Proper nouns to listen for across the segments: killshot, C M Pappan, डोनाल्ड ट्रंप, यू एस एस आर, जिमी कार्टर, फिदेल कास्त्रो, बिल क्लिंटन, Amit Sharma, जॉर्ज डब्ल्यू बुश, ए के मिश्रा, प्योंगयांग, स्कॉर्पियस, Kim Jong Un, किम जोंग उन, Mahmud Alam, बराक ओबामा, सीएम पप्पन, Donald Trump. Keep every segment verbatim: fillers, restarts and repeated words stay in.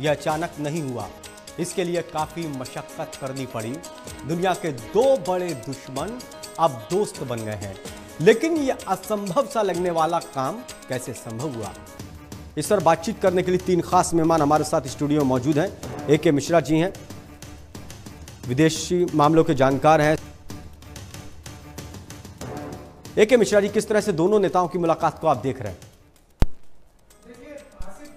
यह अचानक नहीं हुआ, इसके लिए काफी मशक्कत करनी पड़ी। दुनिया के दो बड़े दुश्मन अब दोस्त बन गए हैं, लेकिन यह असंभव सा लगने वाला काम कैसे संभव हुआ? इस पर बातचीत करने के लिए तीन खास मेहमान हमारे साथ स्टूडियो में मौजूद हैं। ए के मिश्रा जी हैं, विदेशी मामलों के जानकार हैं। ए के मिश्रा जी, किस तरह से दोनों नेताओं की मुलाकात को आप देख रहे हैं?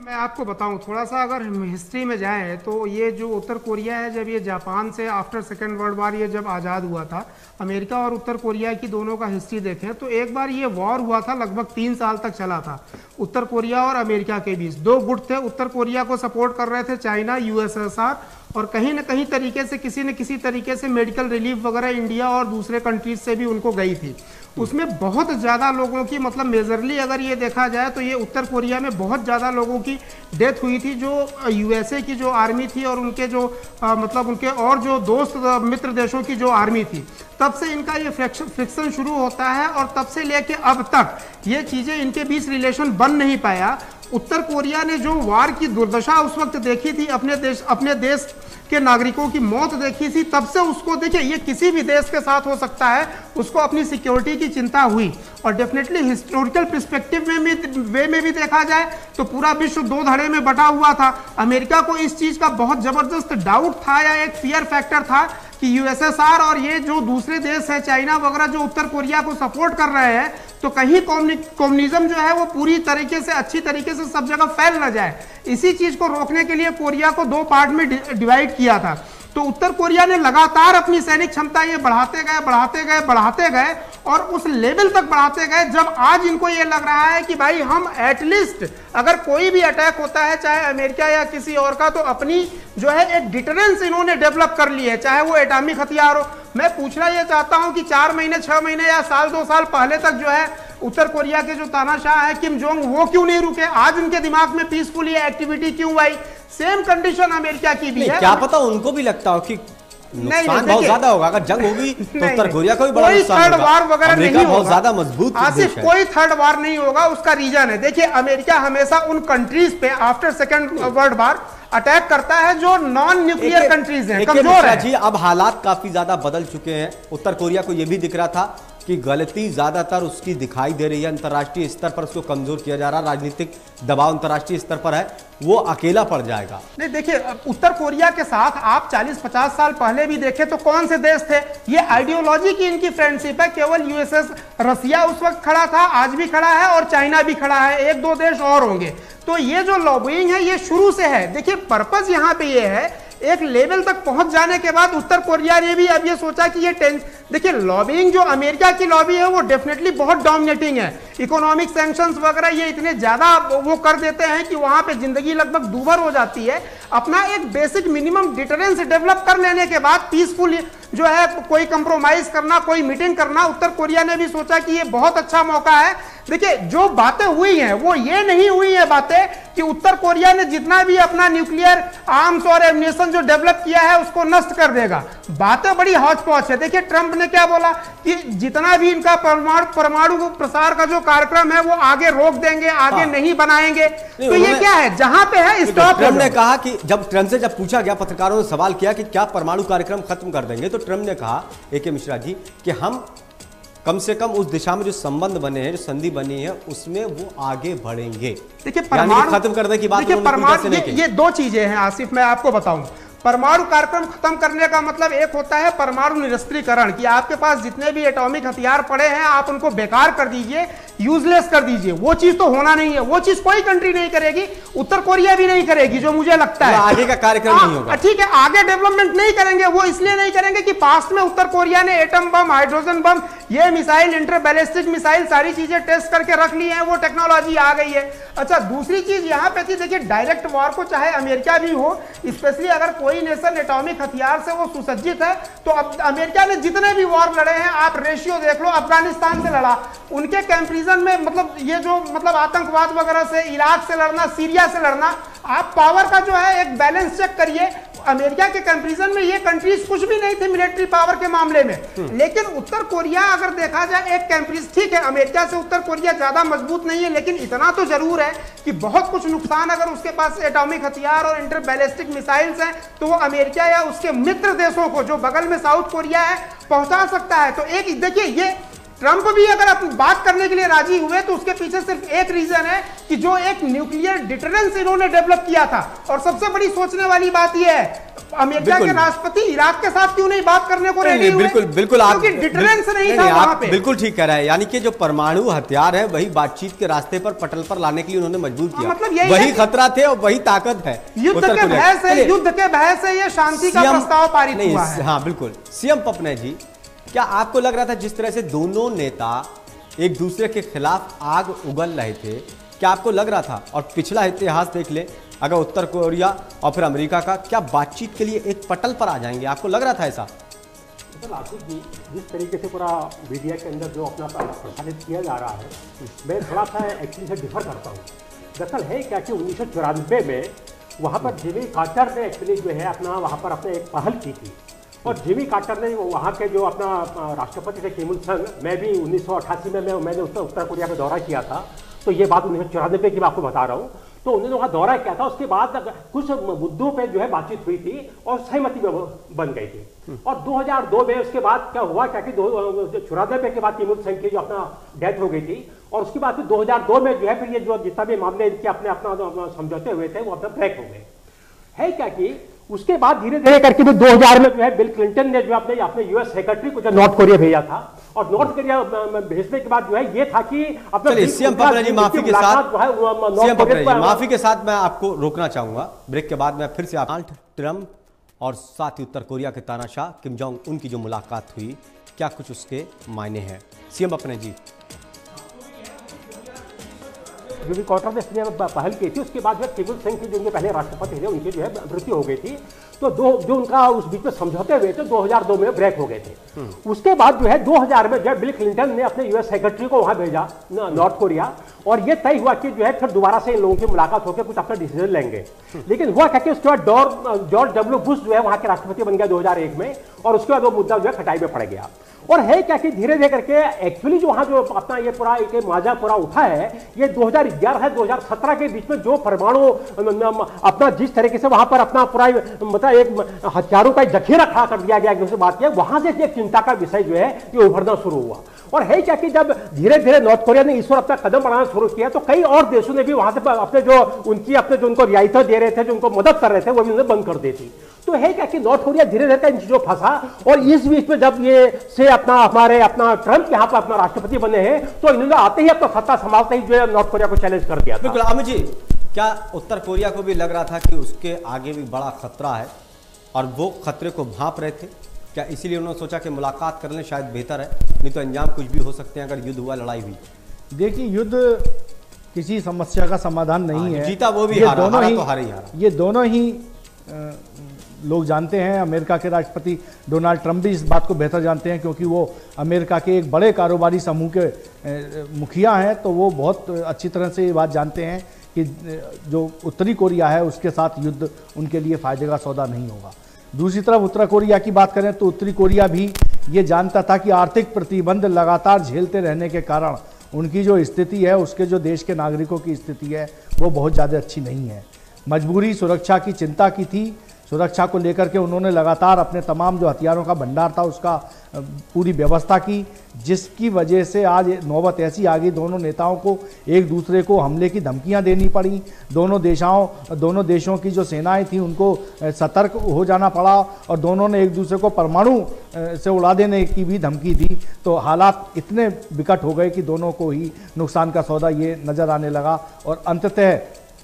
मैं आपको बताऊं, थोड़ा सा अगर हिस्ट्री में जाएं तो ये जो उत्तर कोरिया है, जब ये जापान से आफ्टर सेकेंड वर्ल्ड वार ये जब आज़ाद हुआ था, अमेरिका और उत्तर कोरिया की दोनों का हिस्ट्री देखें तो एक बार ये वॉर हुआ था, लगभग तीन साल तक चला था उत्तर कोरिया और अमेरिका के बीच। दो गुट थे, उत्तर कोरिया को सपोर्ट कर रहे थे China, यू एस एस आर, और कहीं ना कहीं तरीके से किसी न किसी तरीके से मेडिकल रिलीफ वगैरह इंडिया और दूसरे कंट्रीज से भी उनको गई थी। उसमें बहुत ज़्यादा लोगों की, मतलब मेजरली अगर ये देखा जाए तो ये उत्तर कोरिया में बहुत ज़्यादा लोगों की डेथ हुई थी, जो यू एस ए की जो आर्मी थी और उनके जो आ, मतलब उनके और जो दोस्त मित्र देशों की जो आर्मी थी, तब से इनका ये फ्रिक्शन फ्रिक्शन शुरू होता है और तब से लेके अब तक ये चीज़ें इनके बीच रिलेशन बन नहीं पाया। उत्तर कोरिया ने जो वार की दुर्दशा उस वक्त देखी थी, अपने देश अपने देश के नागरिकों की मौत देखी थी, तब से उसको देखे ये किसी भी देश के साथ हो सकता है, उसको अपनी सिक्योरिटी की चिंता हुई। और डेफिनेटली हिस्टोरिकल पर्सपेक्टिव में भी वे में भी देखा जाए तो पूरा विश्व दो धड़े में बटा हुआ था। अमेरिका को इस चीज़ का बहुत ज़बरदस्त डाउट था या एक फियर फैक्टर था कि यू एस एस आर और ये जो दूसरे देश हैं, चाइना वगैरह, जो उत्तर कोरिया को सपोर्ट कर रहे हैं, तो कहीं कम्युनिज्म जो है वो पूरी तरीके से अच्छी तरीके से सब जगह फैल ना जाए। इसी चीज़ को रोकने के लिए कोरिया को दो पार्ट में डिवाइड किया था। तो उत्तर कोरिया ने लगातार अपनी सैनिक क्षमता ये बढ़ाते गए बढ़ाते गए बढ़ाते गए और उस लेवल तक बढ़ाते गए जब आज इनको ये लग रहा है कि भाई हम एटलीस्ट अगर कोई भी अटैक होता है, चाहे अमेरिका या किसी और का, तो अपनी जो है एक डिटरेंस इन्होंने डेवलप कर ली है, चाहे वो एटॉमिक हथियार हो। मैं पूछना यह चाहता हूं कि चार महीने छह महीने या साल दो साल पहले तक जो है उत्तर कोरिया के जो तानाशाह है किम जोंग, वो क्यों नहीं रुके? आज उनके दिमाग में पीसफुल ये एक्टिविटी क्यों आई? सेम कंडीशन अमेरिका की भी है। क्या पता उनको भी लगता हो कि नुकसान बहुत ज्यादा होगा, अगर जंग होगी तो उत्तर कोरिया को भी बड़ा नुकसान होगा, थर्ड वार नहीं बहुत ज्यादा मजबूत आसिफ कोई थर्ड वार नहीं होगा। उसका रीजन है, देखिए अमेरिका हमेशा उन कंट्रीज पे after second world war attack करता है जो नॉन न्यूक्लियर कंट्रीज हैं, कमजोर हैं। जी, अब हालात काफी ज्यादा बदल चुके हैं। उत्तर कोरिया को यह भी दिख रहा था कि गलती ज्यादातर उसकी दिखाई दे रही है, अंतर्राष्ट्रीय स्तर पर उसको कमजोर किया जा रहा है, राजनीतिक दबाव अंतर्राष्ट्रीय स्तर पर है, वो अकेला पड़ जाएगा। नहीं देखिए, उत्तर कोरिया के साथ आप चालीस पचास साल पहले भी देखें तो कौन से देश थे? ये आइडियोलॉजी की इनकी फ्रेंडशिप है। केवल यूएसएस रसिया उस वक्त खड़ा था, आज भी खड़ा है, और चाइना भी खड़ा है, एक दो देश और होंगे। तो ये जो लॉबिंग है ये शुरू से है। देखिए पर्पज यहाँ पे ये है, एक लेवल तक पहुंच जाने के बाद उत्तर कोरिया ने भी अब ये सोचा कि ये टेंस देखिए लॉबिंग जो अमेरिका की लॉबी है वो डेफिनेटली बहुत डोमिनेटिंग है। इकोनॉमिक सैंक्शंस वगैरह ये इतने ज़्यादा वो कर देते हैं कि वहाँ पे ज़िंदगी लगभग दूभर हो जाती है। अपना एक बेसिक मिनिमम डिटरेंस डेवलप कर लेने के बाद पीसफुल जो है कोई कंप्रोमाइज़ करना, कोई मीटिंग करना, उत्तर कोरिया ने भी सोचा कि ये बहुत अच्छा मौका है। देखिए जो बातें हुई हैं वो ये नहीं हुई है बातें कि उत्तर कोरिया ने जितना भी अपना न्यूक्लियर आर्म्स और एम्यूनेशन जो डेवलप किया है उसको नष्ट कर देगा। बातें बड़ी हौच-पौच है। देखिए ट्रंप ने क्या बोला कि जितना भी इनका परमाणु परमाणु प्रसार का जो कार्यक्रम है वो आगे रोक देंगे, आगे हाँ। नहीं बनाएंगे। नहीं, तो ये क्या है, जहां पे है स्टॉप। ट्रंप ने कहा कि जब ट्रंप से जब पूछा गया, पत्रकारों ने सवाल किया कि क्या परमाणु कार्यक्रम खत्म कर देंगे, तो ट्रंप ने कहा ए के मिश्रा जी कि हम कम से कम उस दिशा में जो संबंध बने हैं, जो संधि बनी है, उसमें वो आगे बढ़ेंगे। देखिए परमाणु खत्म करने की बात, परमाणु ये दो चीजें हैं आसिफ, मैं आपको बताऊं। परमाणु कार्यक्रम खत्म करने का मतलब एक होता है परमाणु निरस्त्रीकरण, कि आपके पास जितने भी एटॉमिक हथियार पड़े हैं आप उनको बेकार कर दीजिए, यूजलेस कर दीजिए। वो चीज तो होना नहीं है, वो चीज कोई कंट्री नहीं करेगी, उत्तर कोरिया भी नहीं करेगी, जो मुझे लगता है। आगे का कार्यक्रम नहीं होगा, ठीक है, आगे डेवलपमेंट नहीं करेंगे। वो इसलिए नहीं करेंगे कि पास्ट में उत्तर कोरिया ने एटम बम, हाइड्रोजन बम, ये मिसाइल, इंटरबैलिस्टिक मिसाइल, सारी चीजें टेस्ट करके रख ली है, वो टेक्नोलॉजी आ गई है। अच्छा दूसरी चीज यहाँ पे थी, देखिए डायरेक्ट वॉर को चाहे अमेरिका भी हो, स्पेशली अगर कोई नेशन एटॉमिक हथियार से वो सुसज्जित है, तो अब अमेरिका ने जितने भी वॉर लड़े हैं, आप रेशियो देख लो, अफगानिस्तान से लड़ा, उनके कैंप रीजन में, मतलब ये जो मतलब आतंकवाद वगैरह से, इराक से लड़ना, सीरिया से लड़ना, आप पावर का जो है एक बैलेंस चेक करिए। अमेरिका के कंपैरिजन में ये कंट्रीज कुछ भी नहीं थी मिलिट्री पावर के मामले में, लेकिन उत्तर कोरिया अगर देखा जाए एक कंट्रीज, ठीक है अमेरिका से उत्तर कोरिया ज्यादा मजबूत नहीं है, लेकिन इतना तो जरूर है कि बहुत कुछ नुकसान, अगर उसके पास एटॉमिक हथियार और इंटर बैलिस्टिक मिसाइल्स हैं तो वो अमेरिका या उसके मित्र देशों को जो बगल में साउथ कोरिया है पहुंचा सकता है। तो एक देखिए ये ट्रंप भी अगर आप बात करने के लिए राजी हुए तो उसके पीछे सिर्फ एक रीजन है कि जो एक न्यूक्लियर डिटरेंस इन्होंने डेवलप किया था। और सबसे बड़ी सोचने वाली बात यह है अमेरिका के राष्ट्रपति इराक के साथ क्यों नहीं बात करने को रेडी हुए, बिल्कुल बिल्कुल आप डिटरेंस नहीं था वहां पे, बिल्कुल ठीक कह रहे हैं। यानी कि जो परमाणु हथियार है वही बातचीत के रास्ते पर पटल पर लाने के लिए उन्होंने मजबूर किया, मतलब वही खतरा थे और वही ताकत है। युद्ध के भय से युद्ध के भय से यह शांति का प्रस्ताव पारित हुआ है। हाँ बिल्कुल। सीएम पपने जी, क्या आपको लग रहा था जिस तरह से दोनों नेता एक दूसरे के खिलाफ आग उगल रहे थे, क्या आपको लग रहा था? और पिछला इतिहास देख ले, अगर उत्तर कोरिया और फिर अमेरिका का, क्या बातचीत के लिए एक पटल पर आ जाएंगे? आपको लग रहा था ऐसा? तो आसिफ जी, जिस तरीके से पूरा मीडिया के अंदर जो अपना प्रसारित किया जा रहा है, मैं थोड़ा सा एक्चुअली से डिफर करता हूँ। दरअसल है क्या कि उन्नीस सौ चौरानवे में वहाँ पर जिमी कार्टर ने एक्चुअली जो है अपना वहाँ पर अपने एक पहल की थी, और जिमी कार्टर ने वहाँ के जो अपना राष्ट्रपति थे किम जॉन्ग उन, मैं भी उन्नीस सौ अट्ठासी में मैं मैंने उत्तर उत्तर कोरिया का दौरा किया था, तो ये बात उन्नीस सौ चौरानवे की मैं आपको बता रहा हूँ। तो उन्होंने वहाँ दौरा किया था, उसके बाद कुछ मुद्दों पे जो है बातचीत हुई थी और सहमति बन गई थी। और दो हज़ार दो में उसके बाद क्या हुआ, क्या कि चौरानवे के बाद किम जॉन्ग की जो अपना डेथ हो गई थी, और उसके बाद फिर दो हज़ार दो में जो है फिर ये जो जितना भी मामले इनके अपने अपना समझौते हुए थे वो अपना ब्रेक हो गए है। क्या कि उसके बाद धीरे धीरे करके भी दो हज़ार में जो है बिल क्लिंटन ने जो अपने अपने यूएस सेक्रेटरी को जो नॉर्थ कोरिया भेजा था, और नॉर्थ कोरिया भेजने के बाद जो है ये था कि अपने सीएम पपन जी माफी के साथ सीएम पपन जी माफी के साथ मैं आपको रोकना चाहूंगा, ब्रेक के बाद मैं फिर से डोनाल्ड ट्रंप और साथ ही उत्तर कोरिया के तानाशाह किम जोंग उन की जो मुलाकात हुई, क्या कुछ उसके मायने हैं? CM Papan ji, जिमी कार्टर ने इसलिए पहल की थी, उसके बाद किम जॉन्ग के जो उनके पहले राष्ट्रपति थे उनकी जो है मृत्यु हो गई थी, तो दो जो उनका उस बीच में समझौते हुए थे दो हज़ार दो में ब्रेक हो गए थे। उसके बाद जो है दो हज़ार में जो है बिल क्लिंटन ने अपने यूएस सेक्रेटरी को वहां भेजा नॉर्थ कोरिया, और ये तय हुआ कि जो है फिर दोबारा से इन लोगों की मुलाकात होकर कुछ अपना डिसीजन लेंगे। लेकिन हुआ क्या कि उसके बाद जॉर्ज डब्ल्यू बुश जो है वहां के राष्ट्रपति बन गया दो हज़ार एक में, और उसके बाद वो मुद्दा जो है खटाई में पड़ गया। और है क्या कि धीरे धीरे करके एक्चुअली जो वहाँ जो अपना ये पूरा एक माजा पूरा उठा है ये दो हज़ार ग्यारह है दो हज़ार सत्रह के बीच में जो परमाणु अपना जिस तरीके से वहाँ पर अपना पूरा मतलब एक हथियारों का जखीरा खड़ा कर दिया गया, एक बात किया वहाँ से एक चिंता का विषय जो है ये उभरना शुरू हुआ। और है क्या कि जब धीरे धीरे नॉर्थ कोरिया ने इस ओर अपना कदम बढ़ाना शुरू किया तो कई और देशों ने भी वहाँ से अपने जो उनकी अपने जो उनको रियायतें दे रहे थे, जो उनको मदद कर रहे थे, वो भी उन्होंने बंद कर दी थी। तो है क्या कि नॉर्थ कोरिया धीरे धीरे इन चीज़ों फंसा, और इस बीच में जब ये से अपना हमारे अपना ट्रंप यहाँ पर अपना राष्ट्रपति बने हैं तो इन्होंने आते ही अपना सत्ता संभालते ही जो है नॉर्थ कोरिया को चैलेंज कर दिया। बिल्कुल अमित जी, क्या उत्तर कोरिया को भी लग रहा था कि उसके आगे भी बड़ा खतरा है और वो खतरे को भांप रहे थे? क्या इसीलिए उन्होंने सोचा कि मुलाकात कर लें, शायद बेहतर है, नहीं तो अंजाम कुछ भी हो सकते हैं अगर युद्ध हुआ, लड़ाई हुई? देखिए युद्ध किसी समस्या का समाधान नहीं है, जीता वो भी हारा, हारा तो हारा ही हारा, ये दोनों ही लोग जानते हैं। अमेरिका के राष्ट्रपति डोनाल्ड ट्रंप भी इस बात को बेहतर जानते हैं, क्योंकि वो अमेरिका के एक बड़े कारोबारी समूह के मुखिया हैं, तो वो बहुत अच्छी तरह से ये बात जानते हैं कि जो उत्तरी कोरिया है उसके साथ युद्ध उनके लिए फ़ायदे का सौदा नहीं होगा। दूसरी तरफ उत्तर कोरिया की बात करें तो उत्तरी कोरिया भी ये जानता था कि आर्थिक प्रतिबंध लगातार झेलते रहने के कारण उनकी जो स्थिति है, उसके जो देश के नागरिकों की स्थिति है, वो बहुत ज़्यादा अच्छी नहीं है। मजबूरी सुरक्षा की चिंता की थी, सुरक्षा को लेकर के उन्होंने लगातार अपने तमाम जो हथियारों का भंडार था उसका पूरी व्यवस्था की, जिसकी वजह से आज नौबत ऐसी आ गई, दोनों नेताओं को एक दूसरे को हमले की धमकियां देनी पड़ी, दोनों देशाओं दोनों देशों की जो सेनाएं थी उनको सतर्क हो जाना पड़ा, और दोनों ने एक दूसरे को परमाणु से उड़ा देने की भी धमकी दी। तो हालात इतने विकट हो गए कि दोनों को ही नुकसान का सौदा ये नज़र आने लगा, और अंततः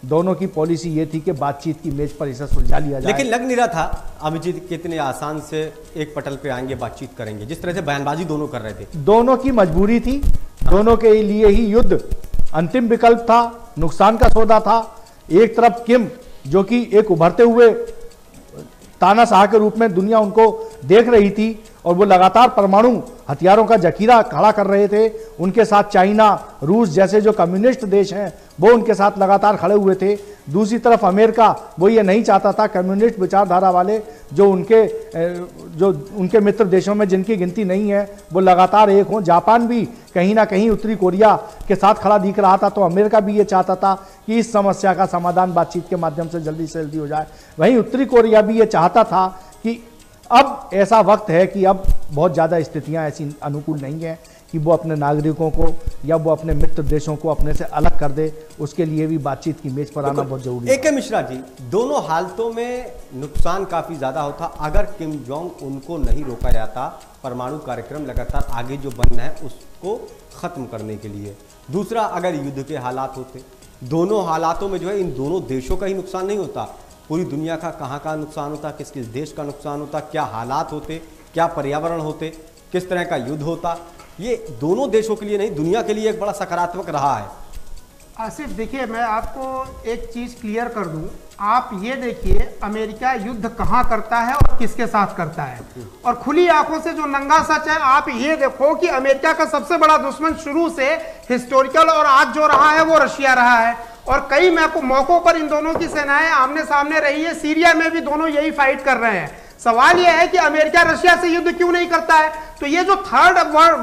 दोनों की पॉलिसी ये थी कि बातचीत की मेज पर इसे सुलझा लिया जाए। लेकिन लग नहीं रहा था अमित जी कितने आसान से एक पटल पे आएंगे, बातचीत करेंगे, जिस तरह से बयानबाजी दोनों कर रहे थे। दोनों की मजबूरी थी, दोनों के लिए ही युद्ध अंतिम विकल्प था, नुकसान का सौदा था। एक तरफ किम जो कि एक उभरते हुए तानाशाह के रूप में दुनिया उनको देख रही थी, और वो लगातार परमाणु हथियारों का जखीरा खड़ा कर रहे थे। उनके साथ चाइना, रूस जैसे जो कम्युनिस्ट देश हैं वो उनके साथ लगातार खड़े हुए थे। दूसरी तरफ अमेरिका वो ये नहीं चाहता था, कम्युनिस्ट विचारधारा वाले जो उनके जो उनके मित्र देशों में जिनकी गिनती नहीं है वो लगातार एक हों। जापान भी कहीं ना कहीं उत्तरी कोरिया के साथ खड़ा दिख रहा था, तो अमेरिका भी ये चाहता था कि इस समस्या का समाधान बातचीत के माध्यम से जल्दी से जल्दी हो जाए। वहीं उत्तरी कोरिया भी ये चाहता था कि अब ऐसा वक्त है कि अब बहुत ज़्यादा स्थितियाँ ऐसी अनुकूल नहीं हैं कि वो अपने नागरिकों को या वो अपने मित्र देशों को अपने से अलग कर दे, उसके लिए भी बातचीत की मेज पर आना बहुत जरूरी है। ए के मिश्रा जी, दोनों हालतों में नुकसान काफ़ी ज़्यादा होता अगर किम जोंग उनको नहीं रोका जाता परमाणु कार्यक्रम लगातार आगे जो बनना है उसको ख़त्म करने के लिए। दूसरा, अगर युद्ध के हालात होते, दोनों हालातों में जो है इन दोनों देशों का ही नुकसान नहीं होता, पूरी दुनिया का कहाँ का नुकसान होता, किस किस देश का नुकसान होता, क्या हालात होते, क्या पर्यावरण होते, किस तरह का युद्ध होता। ये दोनों देशों के लिए नहीं, दुनिया के लिए एक बड़ा सकारात्मक रहा है। आसिफ, देखिए मैं आपको एक चीज़ क्लियर कर दूं। आप ये देखिए अमेरिका युद्ध कहाँ करता है और किसके साथ करता है, और खुली आंखों से जो नंगा सच है, आप ये देखो कि अमेरिका का सबसे बड़ा दुश्मन शुरू से हिस्टोरिकल और आज जो रहा है वो रशिया रहा है, और कई मौकों पर इन दोनों की सेनाएं आमने सामने रही है। सीरिया में भी दोनों यही फाइट कर रहे हैं। सवाल यह है कि अमेरिका रशिया से युद्ध क्यों नहीं करता है। तो ये जो थर्ड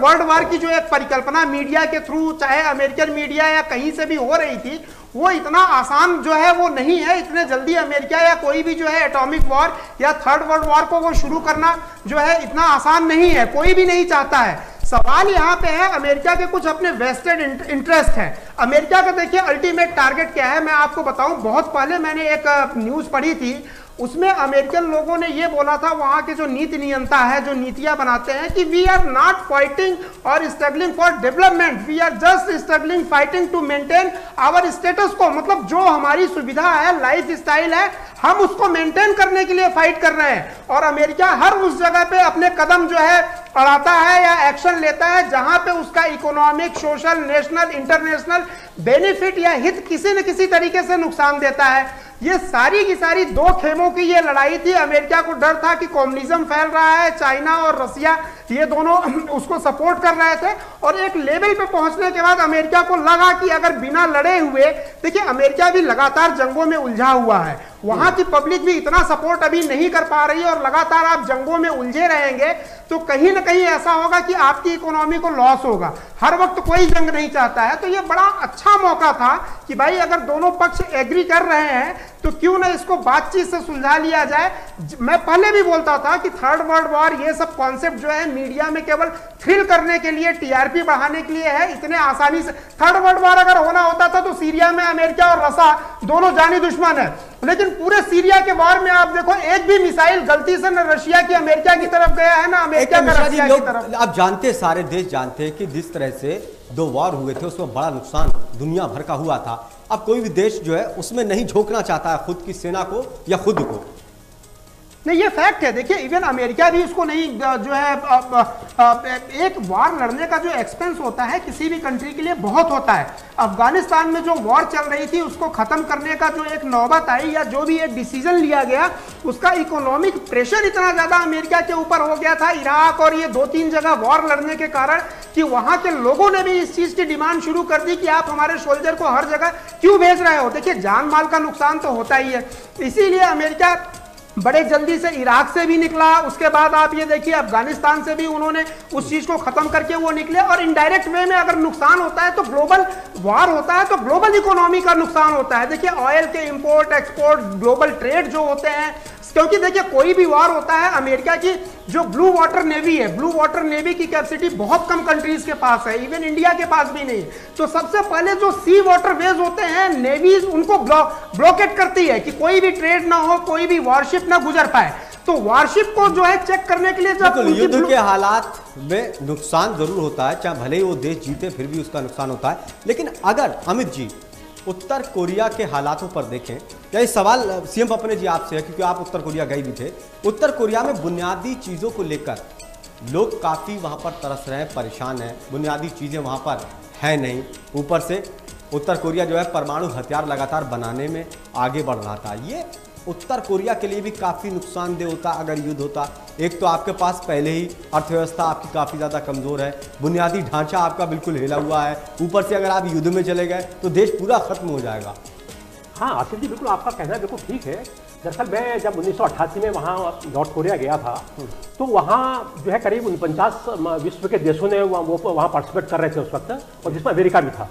वर्ल्ड वार की जो एक परिकल्पना मीडिया के थ्रू, चाहे अमेरिकन मीडिया या कहीं से भी हो रही थी, वो इतना आसान जो है वो नहीं है। इतने जल्दी अमेरिका या कोई भी जो है एटॉमिक वॉर या थर्ड वर्ल्ड वॉर को वो शुरू करना जो है इतना आसान नहीं है, कोई भी नहीं चाहता है। सवाल यहाँ पे है अमेरिका के कुछ अपने वेस्टेड इंटरेस्ट हैं। अमेरिका का देखिए अल्टीमेट टारगेट क्या है, मैं आपको बताऊं। बहुत पहले मैंने एक न्यूज़ पढ़ी थी, उसमें अमेरिकन लोगों ने ये बोला था, वहाँ के जो नीति नियंता है जो नीतियाँ बनाते हैं, कि वी आर नॉट फाइटिंग और struggling for development, we are just struggling fighting to maintain our status को। मतलब जो हमारी सुविधा है, लाइफ स्टाइल है, हम उसको मेंटेन करने के लिए फाइट कर रहे हैं। और अमेरिका हर उस जगह पे अपने कदम जो है अड़ाता है या एक्शन लेता है जहाँ पे उसका economic, social, national, international benefit या हित किसी न किसी तरीके से नुकसान देता है। ये सारी की सारी दो खेमों की ये लड़ाई थी। अमेरिका को डर था कि कम्युनिज्म फैल रहा है, चाइना और रसिया ये दोनों उसको सपोर्ट कर रहे थे, और एक लेवल पे पहुंचने के बाद अमेरिका को लगा कि अगर बिना लड़े हुए, देखिए अमेरिका भी लगातार जंगों में उलझा हुआ है, वहां की पब्लिक भी इतना सपोर्ट अभी नहीं कर पा रही है, और लगातार आप जंगों में उलझे रहेंगे तो कहीं ना कहीं ऐसा होगा कि आपकी इकोनॉमी को लॉस होगा। हर वक्त कोई जंग नहीं चाहता है। तो ये बड़ा अच्छा मौका था कि भाई अगर दोनों पक्ष एग्री कर रहे हैं तो क्यों ना इसको बातचीत से सुलझा लिया जाए। मैं पहले भी बोलता था कि थर्ड वर्ल्ड वॉर ये सब कॉन्सेप्ट जो है मीडिया में केवल थ्रिल करने के लिए, टीआरपी बढ़ाने के लिए है। इतने आसानी से थर्ड वर्ल्ड वॉर अगर होना होता था तो सीरिया में अमेरिका और रसा दोनों जानी दुश्मन है, लेकिन पूरे सीरिया के वॉर में आप देखो एक भी मिसाइल गलती से न रशिया की अमेरिका की तरफ गया है ना अमेरिका का रशिया की तरफ। आप जानते, सारे देश जानते हैं कि जिस तरह से दो वॉर हुए थे उसमें बड़ा नुकसान दुनिया भर का हुआ था। अब कोई भी देश जो है उसमें नहीं झोंकना चाहता है खुद की सेना को या खुद को, नहीं, ये फैक्ट है। देखिए इवन अमेरिका भी उसको नहीं जो है आ, आ, आ, एक वॉर लड़ने का जो एक्सपेंस होता है किसी भी कंट्री के लिए बहुत होता है। अफगानिस्तान में जो वॉर चल रही थी उसको ख़त्म करने का जो एक नौबत आई या जो भी एक डिसीजन लिया गया, उसका इकोनॉमिक प्रेशर इतना ज़्यादा अमेरिका के ऊपर हो गया था, इराक और ये दो तीन जगह वॉर लड़ने के कारण, कि वहाँ के लोगों ने भी इस चीज़ की डिमांड शुरू कर दी कि आप हमारे सोल्जर को हर जगह क्यों भेज रहे हो। देखिए जान माल का नुकसान तो होता ही है, इसीलिए अमेरिका बड़े जल्दी से इराक से भी निकला, उसके बाद आप ये देखिए अफगानिस्तान से भी उन्होंने उस चीज़ को ख़त्म करके वो निकले। और इनडायरेक्ट वे में अगर नुकसान होता है तो ग्लोबल वार होता है, तो ग्लोबल इकोनॉमी का नुकसान होता है। देखिए ऑयल के इंपोर्ट, एक्सपोर्ट, ग्लोबल ट्रेड जो होते हैं, क्योंकि देखिए कोई भी वार होता है, अमेरिका की जो ब्लू वाटर नेवी है, ब्लू वाटर नेवी की कैपेसिटी बहुत कम कंट्रीज के पास है, इवन इंडिया के पास भी नहीं। तो सबसे पहले जो सी वाटर वेज होते हैं, नेवीज उनको ब्लॉक ब्लॉकेट करती है कि कोई भी ट्रेड ना हो, कोई भी वॉरशिप ना गुजर पाए। तो वॉरशिप को जो है चेक करने के लिए जब तो युद्ध के हालात में नुकसान जरूर होता है, चाहे भले ही वो देश जीते फिर भी उसका नुकसान होता है। लेकिन अगर अमित जी उत्तर कोरिया के हालातों पर देखें, यही सवाल सीएम पप्पन जी आपसे है क्योंकि आप उत्तर कोरिया गए भी थे। उत्तर कोरिया में बुनियादी चीज़ों को लेकर लोग काफ़ी वहाँ पर तरस रहे हैं, परेशान हैं, बुनियादी चीज़ें वहाँ पर है नहीं। ऊपर से उत्तर कोरिया जो है परमाणु हथियार लगातार बनाने में आगे बढ़ रहा था। ये उत्तर कोरिया के लिए भी काफ़ी नुकसानदेह होता अगर युद्ध होता। एक तो आपके पास पहले ही अर्थव्यवस्था आपकी काफ़ी ज़्यादा कमज़ोर है, बुनियादी ढांचा आपका बिल्कुल हिला हुआ है, ऊपर से अगर आप युद्ध में चले गए तो देश पूरा खत्म हो जाएगा। हाँ आसिफ जी बिल्कुल आपका कहना बिल्कुल ठीक है। दरअसल मैं जब उन्नीस सौ अट्ठासी में वहाँ नॉर्थ कोरिया गया था तो वहाँ जो है करीब उनपचास विश्व के देशों ने वहाँ पार्टिसिपेट कर रहे थे उस वक्त, और जिसमें अमेरिका भी था।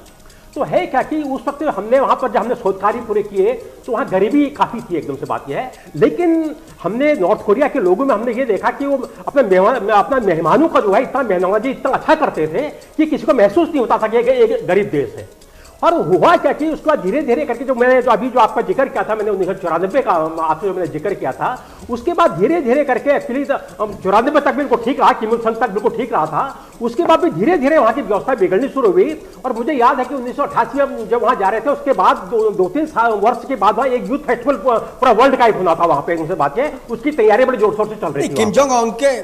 तो है क्या कि उस वक्त हमने वहाँ पर जब हमने शोध कार्य पूरे किए तो वहाँ गरीबी काफ़ी थी एकदम से, बात यह है। लेकिन हमने नॉर्थ कोरिया के लोगों में हमने ये देखा कि वो अपने मेहमान अपना मेहमानों का जो है इतना मेहनवाजी इतना अच्छा करते थे कि किसी को महसूस नहीं होता था कि एक गरीब देश है। और हुआ क्या कि उसके बाद धीरे धीरे करके जो मैंने जो अभी जो आपका जिक्र किया था, मैंने उन्नीस सौ चौरानबे का आपसे जो मैंने जिक्र किया था, उसके बाद धीरे धीरे करके एक्चुअली चौरानबे तक बिल्कुल ठीक रहा, किम इल सं तक बिल्कुल ठीक रहा था। उसके बाद भी धीरे धीरे वहाँ की व्यवस्था बिगड़नी शुरू हुई। और मुझे याद है कि उन्नीस सौ अट्ठासी में जब वहाँ जा रहे थे उसके बाद दो, दो तीन साल वर्ष के बाद वहाँ एक यूथ फेस्टिवल पूरा वर्ल्ड का होना था वहाँ पे, उनसे बात है उसकी तैयारी बड़ी जोर शोर से चल रही थी। किम जोंग उन के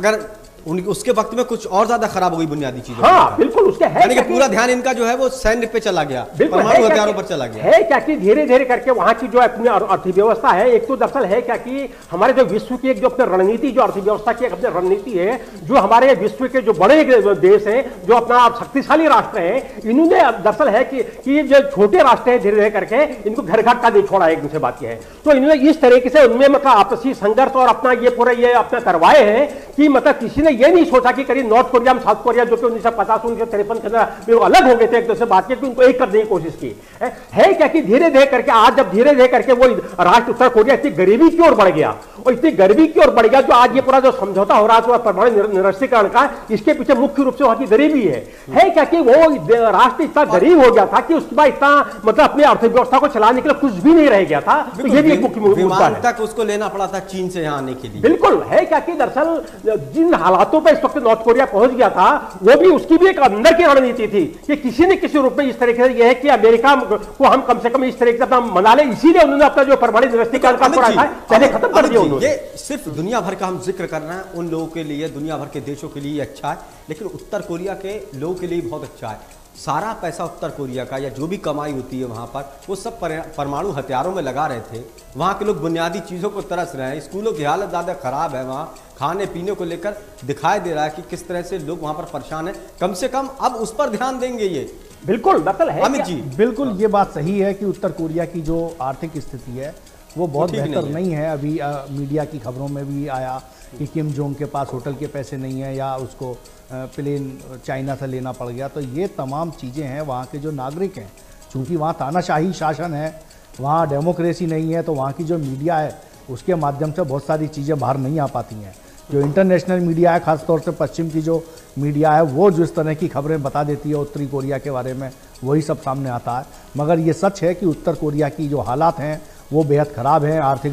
अगर उसके वक्त में कुछ और ज्यादा खराब हो गई बुनियादी चीजें। हाँ बिल्कुल, उसके है कि पूरा ध्यान इनका जो है वो सैन्य पे चला गया, परमाणु हथियारों पर चला गया। है क्या कि धीरे धीरे करके वहाँ की जो अपनी अर्थव्यवस्था है, एक तो दरअसल है क्या कि हमारे जो विश्व की एक जो अपनी रणनीति जो अर्थव्यवस्था की अपनी रणनीति है, जो हमारे विश्व के जो बड़े देश है जो अपना शक्तिशाली राष्ट्र है, इन्होंने दरअसल है कि जो छोटे राष्ट्र है धीरे धीरे करके इनको घर घाट का नहीं छोड़ा एक दूसरे बात है। तो इन्होंने इस तरीके से उनमें मतलब आपसी संघर्ष और अपना ये पूरा ये अपना करवाए हैं कि मतलब किसी ने ये नहीं सोचा कि करीब नॉर्थ कोरिया में साउथ कोरिया जो कि उन्नीस सौ पचास उन्नीस सौ तिरपन के अंदर वो अलग हो गए थे एक दूसरे बात के, उनको एक करने की कोशिश की है, है क्या कि धीरे धीरे करके आज जब धीरे धीरे करके वो राष्ट्र उत्तर कोरिया इतनी गरीबी की ओर बढ़ गया और इतनी गरीबी की ओर बढ़ गया जो आज ये पूरा जो समझौता हो रहा था परमाणु निरस्त्रीकरण का, इसके पीछे मुख्य रूप से वहाँ की गरीबी है। है क्या कि वो राष्ट्र इतना गरीब हो गया था कि उसके बाद इतना मतलब अपनी अर्थव्यवस्था को चलाने के लिए कुछ भी नहीं रह गया था। ये भी एक मुख्य मुद्दा तक उसको लेना पड़ा था चीन से यहाँ आने के लिए। बिल्कुल है क्या कि दरअसल जिन हालात तो पे इस वक्त नॉर्थ कोरिया पहुंच गया था वो भी उसकी भी एक अंदर की रणनीति थी कि किसी न किसी रूप में इस तरीके से यह है कि अमेरिका को हम कम से कम इस तरीके से अपना मना लें, इसीलिए उन्होंने अपना जो परमाणु निरस्त्रीकरण का पूरा था पहले खत्म कर दिया उन्होंने। ये सिर्फ दुनिया भर का हम जिक्र कर रहे हैं, उन लोगों के लिए दुनिया भर के देशों के लिए अच्छा है, लेकिन उत्तर कोरिया के लोगों के लिए बहुत अच्छा है। सारा पैसा उत्तर कोरिया का या जो भी कमाई होती है वहाँ पर वो सब परमाणु हथियारों में लगा रहे थे। वहाँ के लोग बुनियादी चीज़ों को तरस रहे हैं, स्कूलों की हालत ज़्यादा ख़राब है, वहाँ खाने पीने को लेकर दिखाई दे रहा है कि किस तरह से लोग वहाँ पर परेशान हैं। कम से कम अब उस पर ध्यान देंगे ये। बिल्कुल दखल है अमित जी, बिल्कुल ये बात सही है कि उत्तर कोरिया की जो आर्थिक स्थिति है वो बहुत बेहतर नहीं है। अभी मीडिया की खबरों में भी आया कि किम जोंग के पास होटल के पैसे नहीं है या उसको प्लेन चाइना से लेना पड़ गया। तो ये तमाम चीज़ें हैं, वहाँ के जो नागरिक हैं चूँकि वहाँ तानाशाही शासन है, वहाँ डेमोक्रेसी नहीं है, तो वहाँ की जो मीडिया है उसके माध्यम से बहुत सारी चीज़ें बाहर नहीं आ पाती हैं। जो इंटरनेशनल मीडिया है, ख़ासतौर से पश्चिम की जो मीडिया है, वो जिस तरह की खबरें बता देती है उत्तरी कोरिया के बारे में वही सब सामने आता है। मगर ये सच है कि उत्तर कोरिया की जो हालात हैं वो बेहद ख़राब हैं, आर्थिक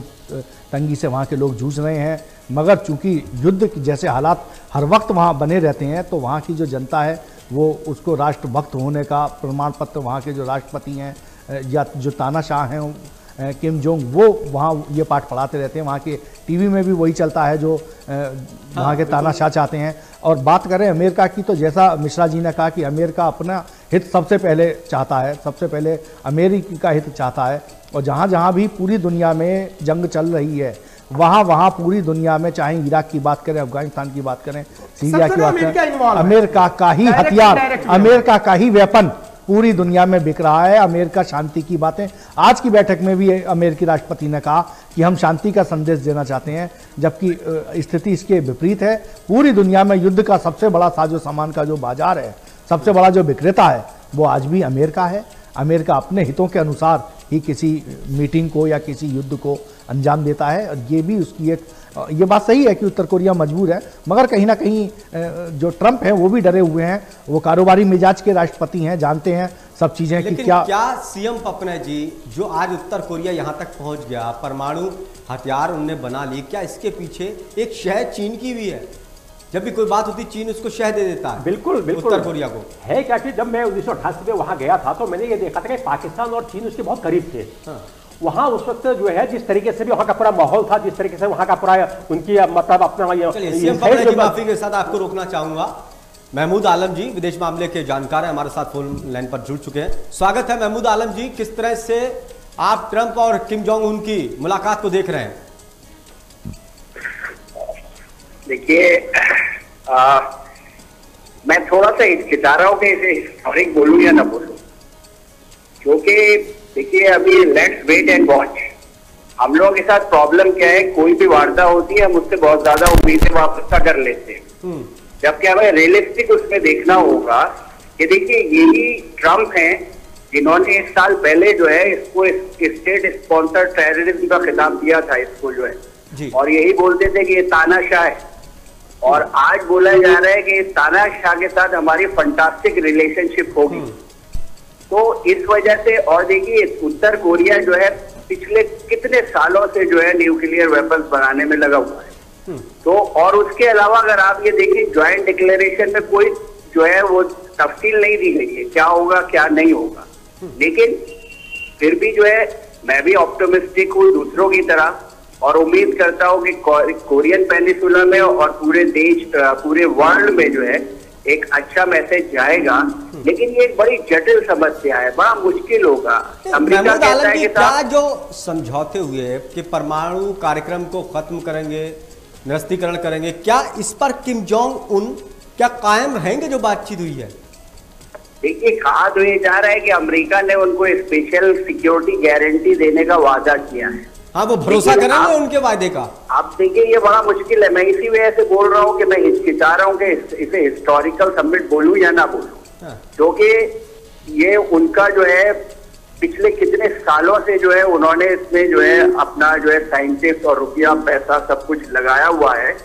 तंगी से वहाँ के लोग जूझ रहे हैं। मगर चूंकि युद्ध जैसे हालात हर वक्त वहाँ बने रहते हैं तो वहाँ की जो जनता है वो उसको राष्ट्रभक्त होने का प्रमाण पत्र वहाँ के जो राष्ट्रपति हैं या जो तानाशाह हैं किम जोंग, वो वहाँ ये पाठ पढ़ाते रहते हैं। वहाँ के टीवी में भी वही चलता है जो वहाँ के तानाशाह चाहते हैं। और बात करें अमेरिका की तो जैसा मिश्रा जी ने कहा कि अमेरिका अपना हित सबसे पहले चाहता है, सबसे पहले अमेरिका का हित चाहता है। और जहाँ जहाँ भी पूरी दुनिया में जंग चल रही है वहाँ वहाँ पूरी दुनिया में, चाहे इराक की बात करें, अफगानिस्तान की बात करें, सीरिया की बात करें, अमेरिका का ही हथियार, अमेरिका का ही वेपन पूरी दुनिया में बिक रहा है। अमेरिका शांति की बातें, आज की बैठक में भी अमेरिकी राष्ट्रपति ने कहा कि हम शांति का संदेश देना चाहते हैं, जबकि स्थिति इसके विपरीत है। पूरी दुनिया में युद्ध का सबसे बड़ा साजो सामान का जो बाजार है, सबसे बड़ा जो विक्रेता है, वो आज भी अमेरिका है। अमेरिका अपने हितों के अनुसार ही किसी मीटिंग को या किसी युद्ध को अंजाम देता है। और ये भी उसकी एक ये बात सही है कि उत्तर कोरिया मजबूर है, मगर कहीं ना कहीं जो ट्रंप हैं वो भी डरे हुए हैं। वो कारोबारी मिजाज के राष्ट्रपति हैं, जानते हैं सब चीज़ें कि क्या क्या सी एम पप्पन जी जो आज उत्तर कोरिया यहाँ तक पहुँच गया, परमाणु हथियार उनने बना लिए, क्या इसके पीछे एक शह चीन की भी है? जब भी कोई बात होती चीन उसको शह दे देता है। बिल्कुल बिल्कुल उत्तर कोरिया को है क्या कि जब मैं उन्नीस सौ अट्ठासी में वहाँ गया था तो मैंने ये देखा था कि पाकिस्तान और चीन उसके बहुत करीब थे। हाँ। वहाँ उस वक्त जो है जिस तरीके से भी वहाँ का पूरा माहौल था, जिस तरीके से वहाँ का पूरा उनकी मतलब अपना, माफी के साथ आपको रोकना चाहूंगा। महमूद आलम जी विदेश मामले के जानकार हैं, हमारे साथ फोन लाइन पर जुड़ चुके हैं। स्वागत है महमूद आलम जी, किस तरह से आप ट्रंप और किम जोंग उन की मुलाकात को देख रहे हैं? देखिए, मैं थोड़ा सा हिचकिचा रहा हूँ कि इसे हिस्टोरिक बोलूं या ना बोलूं, क्योंकि देखिए अभी लेट्स वेट एंड वॉच। हम लोगों के साथ प्रॉब्लम क्या है, कोई भी वार्ता होती है हम उससे बहुत ज्यादा उम्मीदें वापस कर लेते हैं, जबकि हमें रियलिस्टिक उसमें देखना होगा कि देखिए यही ट्रम्प हैं जिन्होंने एक साल पहले जो है इसको स्टेट स्पॉन्सर टेररिज्म का खिताब दिया था इसको जो है, और यही बोलते थे कि ये तानाशाह है, और आज बोला जा रहा है कि तानाशाह के साथ हमारी फंटास्टिक रिलेशनशिप होगी। तो इस वजह से, और देखिए उत्तर कोरिया जो है पिछले कितने सालों से जो है न्यूक्लियर वेपन्स बनाने में लगा हुआ है, तो और उसके अलावा अगर आप ये देखें ज्वाइंट डिक्लेरेशन में कोई जो है वो तफसील नहीं दी गई है क्या होगा क्या नहीं होगा, लेकिन फिर भी जो है मैं भी ऑप्टिमिस्टिक हूँ दूसरों की तरह, और उम्मीद करता हूँ कि कोरियन पेनिसुला में और पूरे देश पूरे वर्ल्ड में जो है एक अच्छा मैसेज जाएगा। लेकिन ये एक बड़ी जटिल समस्या है, बड़ा मुश्किल होगा। अमेरिका कहता है कि क्या जो समझौते हुए कि परमाणु कार्यक्रम को खत्म करेंगे, निरस्त्रीकरण करेंगे, क्या इस पर किम जोंग उन क्या कायम रहेंगे जो बातचीत हुई है? देखिए कहा तो ये जा रहा है कि अमेरिका ने उनको स्पेशल सिक्योरिटी गारंटी देने का वादा किया है। हाँ, वो भरोसा करेंगे उनके वादे का। आप देखिए ये बड़ा मुश्किल है, मैं इसी वजह से बोल रहा हूँ कि मैं हिचकिचा रहा हूँ कि इसे हिस्टोरिकल समिट बोलूं या ना बोलूं, क्योंकि ये उनका जो है पिछले कितने सालों से जो है उन्होंने इसमें जो है अपना जो है साइंटिस्ट और रुपया पैसा सब कुछ लगाया हुआ है,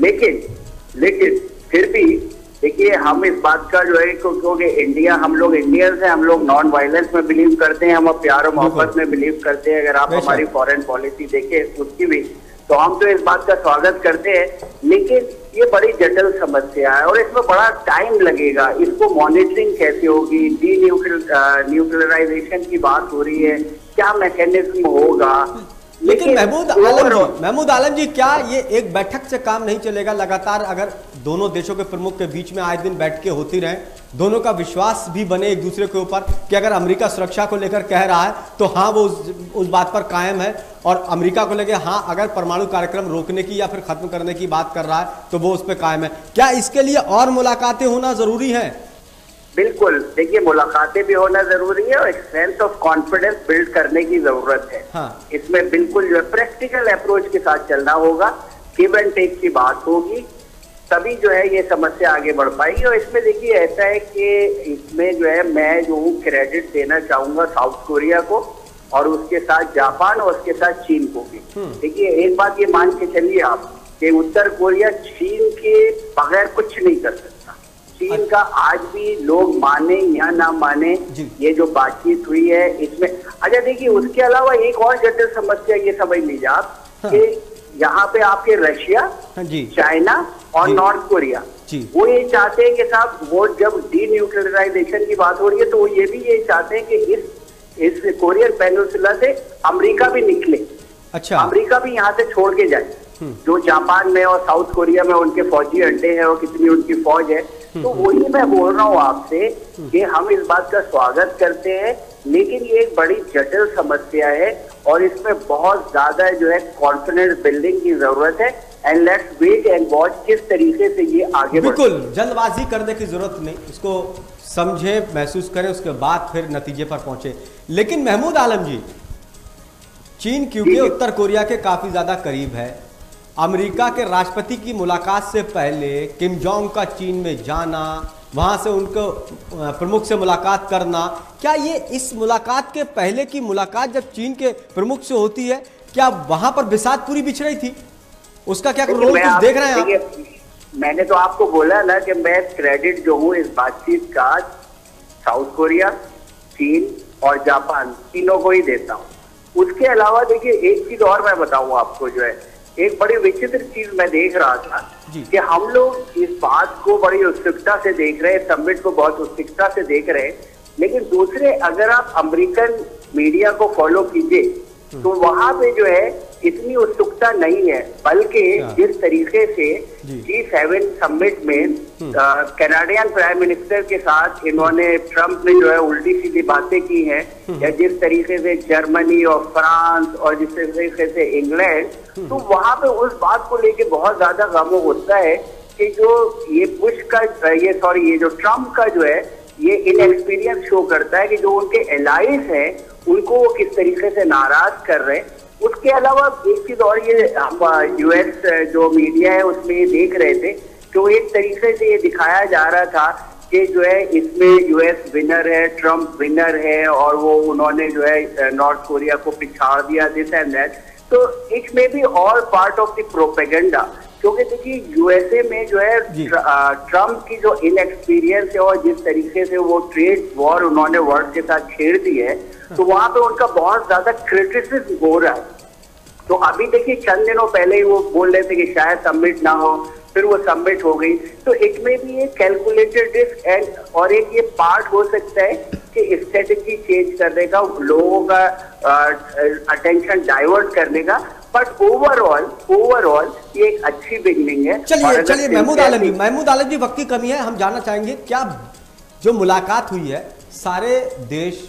लेकिन लेकिन फिर भी देखिए हम इस बात का जो है क्योंकि इंडिया हम लोग इंडियंस हैं, हम लोग नॉन वायलेंस में बिलीव करते हैं, हम अब प्यार और मोहब्बत में बिलीव करते हैं। अगर आप हमारी फॉरेन पॉलिसी देखें उसकी भी, तो हम तो इस बात का स्वागत करते हैं, लेकिन ये बड़ी जटिल समस्या है और इसमें बड़ा टाइम लगेगा। इसको मॉनिटरिंग कैसे होगी, डी न्यूक्लियराइजेशन की बात हो रही है, क्या मैकेनिज्म होगा? लेकिन महमूद आलम महमूद आलम जी, क्या ये एक बैठक से काम नहीं चलेगा? लगातार अगर दोनों देशों के प्रमुख के बीच में आए दिन बैठकें होती रहें, दोनों का विश्वास भी बने एक दूसरे के ऊपर कि अगर अमेरिका सुरक्षा को लेकर कह रहा है तो हाँ वो उस, उस बात पर कायम है, और अमेरिका को लेकर हाँ अगर परमाणु कार्यक्रम रोकने की या फिर खत्म करने की बात कर रहा है तो वो उस पर कायम है। क्या इसके लिए और मुलाकातें होना जरूरी है? बिल्कुल, देखिए मुलाकातें भी होना जरूरी है और एक सेंस ऑफ कॉन्फिडेंस बिल्ड करने की जरूरत है। हाँ। इसमें बिल्कुल जो है प्रैक्टिकल अप्रोच के साथ चलना होगा, गिव एंड टेक की बात होगी, तभी जो है ये समस्या आगे बढ़ पाएगी। और इसमें देखिए ऐसा है कि इसमें जो है मैं जो हूँ क्रेडिट देना चाहूंगा साउथ कोरिया को और उसके साथ जापान और उसके साथ चीन को भी। देखिए एक बात ये मान के चलिए आप कि उत्तर कोरिया चीन के बगैर कुछ नहीं कर सकता। चीन का आज भी लोग माने या ना माने ये जो बातचीत हुई है इसमें, अच्छा देखिए उसके अलावा एक और जटिल समस्या ये समझ लीजिए आप कि यहाँ पे आपके रशिया, चाइना और नॉर्थ कोरिया वो ये चाहते हैं कि साहब वो जब डीन्यूक्लियराइजेशन की बात हो रही है तो वो ये भी ये चाहते हैं कि इस इस कोरियन पेनिनसुला से अमेरिका भी निकले। अच्छा, अमेरिका भी यहाँ से छोड़ के जाए, जो जापान में और साउथ कोरिया में उनके फौजी अड्डे हैं और कितनी उनकी फौज है। तो वही मैं बोल रहा हूँ आपसे कि हम इस बात का स्वागत करते हैं, लेकिन ये एक बड़ी जटिल समस्या है और इसमें बहुत ज्यादा जो है कॉन्फिडेंस बिल्डिंग की जरूरत है। And let's wait and watch किस तरीके से ये आगे। बिल्कुल जल्दबाजी करने की जरूरत नहीं, इसको समझे, महसूस करें, उसके बाद फिर नतीजे पर पहुंचे। लेकिन महमूद आलम जी, चीन क्योंकि उत्तर कोरिया के काफी ज्यादा करीब है, अमेरिका के राष्ट्रपति की मुलाकात से पहले किम जोंग का चीन में जाना, वहाँ से उनको प्रमुख से मुलाकात करना, क्या ये इस मुलाकात के पहले की मुलाकात जब चीन के प्रमुख से होती है क्या वहाँ पर बिसात पूरी बिछ रही थी? उसका क्या रोल कुछ देख रहे हैं आप? मैंने तो आपको बोला ना कि मैं क्रेडिट जो हूँ इस बातचीत का साउथ कोरिया, चीन और जापान तीनों को ही देता हूँ। उसके अलावा देखिए एक चीज और मैं बताऊँ आपको, जो है एक बड़ी विचित्र चीज मैं देख रहा था कि हम लोग इस बात को बड़ी उत्सुकता से देख रहे हैं, समिट को बहुत उत्सुकता से देख रहे हैं, लेकिन दूसरे अगर आप अमेरिकन मीडिया को फॉलो कीजिए तो वहाँ पे जो है इतनी उत्सुकता नहीं है, बल्कि जिस तरीके से जी सेवन समिट में कनाडियन प्राइम मिनिस्टर के साथ इन्होंने ट्रम्प ने जो है उल्टी सीधी बातें की हैं, या जिस तरीके से जर्मनी और फ्रांस और जिस तरीके से इंग्लैंड, तो वहाँ पे उस बात को लेके बहुत ज्यादा गम होता है कि जो ये बुश का ये सॉरी ये जो ट्रम्प का जो है ये इनएक्सपीरियंस शो करता है कि जो उनके एलाइज हैं उनको वो किस तरीके से नाराज कर रहे हैं। उसके अलावा एक चीज और ये हम यूएस जो मीडिया है उसमें ये देख रहे थे कि वो एक तरीके से ये दिखाया जा रहा था कि जो है इसमें यूएस विनर है, ट्रम्प विनर है और वो उन्होंने जो है नॉर्थ कोरिया को पिछाड़ दिया, दिस एंड दैट। तो it may be all part of the propaganda, क्योंकि देखिए यूएसए में जो है ट्रम्प की जो इनएक्सपीरियंस है और जिस तरीके से वो ट्रेड वॉर उन्होंने वर्ल्ड के साथ छेड़ दी है, तो वहां पे उनका बहुत ज्यादा क्रिटिसिज्म हो रहा है। तो अभी देखिए चंद दिनों पहले ही वो बोल रहे थे कि शायद सबमिट ना हो, फिर वो सबमिट हो गई। तो इट में भी एक कैलकुलेटेड रिस्क एंड और एक ये पार्ट हो सकता है कि स्ट्रेटेजी चेंज करने का, लोगों का अटेंशन डाइवर्ट करने का, बट ओवरऑल ओवरऑल ये एक अच्छी बिगनिंग है। चलिए चलिए महमूद आलम जी, महमूद आलम जी वक्त की कमी है, हम जानना चाहेंगे क्या जो मुलाकात हुई है सारे देश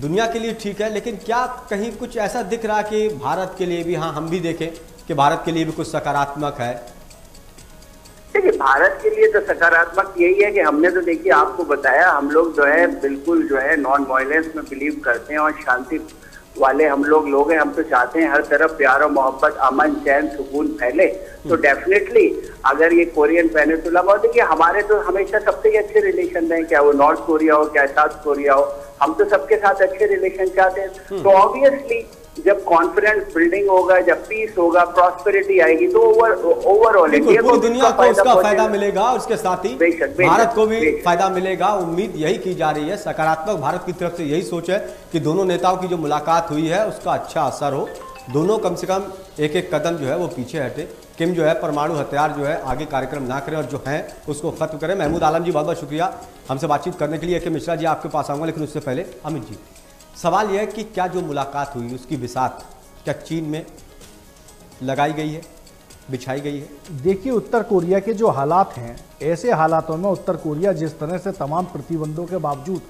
दुनिया के लिए ठीक है, लेकिन क्या कहीं कुछ ऐसा दिख रहा कि भारत के लिए भी, हाँ हम भी देखें कि भारत के लिए भी कुछ सकारात्मक है? देखिए भारत के लिए तो सकारात्मक यही है कि हमने तो देखिए आपको बताया, हम लोग जो है बिल्कुल जो है नॉन वायलेंस में बिलीव करते हैं और शांति वाले हम लोग लोग हैं। हम तो चाहते हैं हर तरफ प्यार और मोहब्बत, अमन, चैन, सुकून फैले। तो डेफिनेटली अगर ये कोरियन पेनिनसुला, और देखिए हमारे तो हमेशा सबसे अच्छे रिलेशन रहे, क्या वो नॉर्थ कोरिया हो क्या साउथ कोरिया हो, हम तो सबके साथ अच्छे रिलेशन चाहते हैं। तो ऑब्वियसली जब कॉन्फिडेंस बिल्डिंग होगा, जब पीस होगा, प्रॉस्पेरिटी आएगी, तो ओवर ओवरऑल इंडिया को दुनिया को उसका फायदा मिलेगा, उसके साथ ही भारत को भी फायदा मिलेगा। उम्मीद यही की जा रही है, सकारात्मक भारत की तरफ से यही सोच है कि दोनों नेताओं की जो मुलाकात हुई है उसका अच्छा असर हो, दोनों कम से कम एक एक कदम जो है वो पीछे हटे, किम जो है परमाणु हथियार जो है आगे कार्यक्रम ना करें और जो है उसको खत्म करें। महमूद आलम जी बहुत बहुत शुक्रिया हमसे बातचीत करने के लिए। के मिश्रा जी आपके पास आऊँगा, लेकिन उससे पहले अमित जी, सवाल यह है कि क्या जो मुलाकात हुई उसकी बिसात क्या चीन में लगाई गई है, बिछाई गई है? देखिए उत्तर कोरिया के जो हालात हैं, ऐसे हालातों में उत्तर कोरिया जिस तरह से तमाम प्रतिबंधों के बावजूद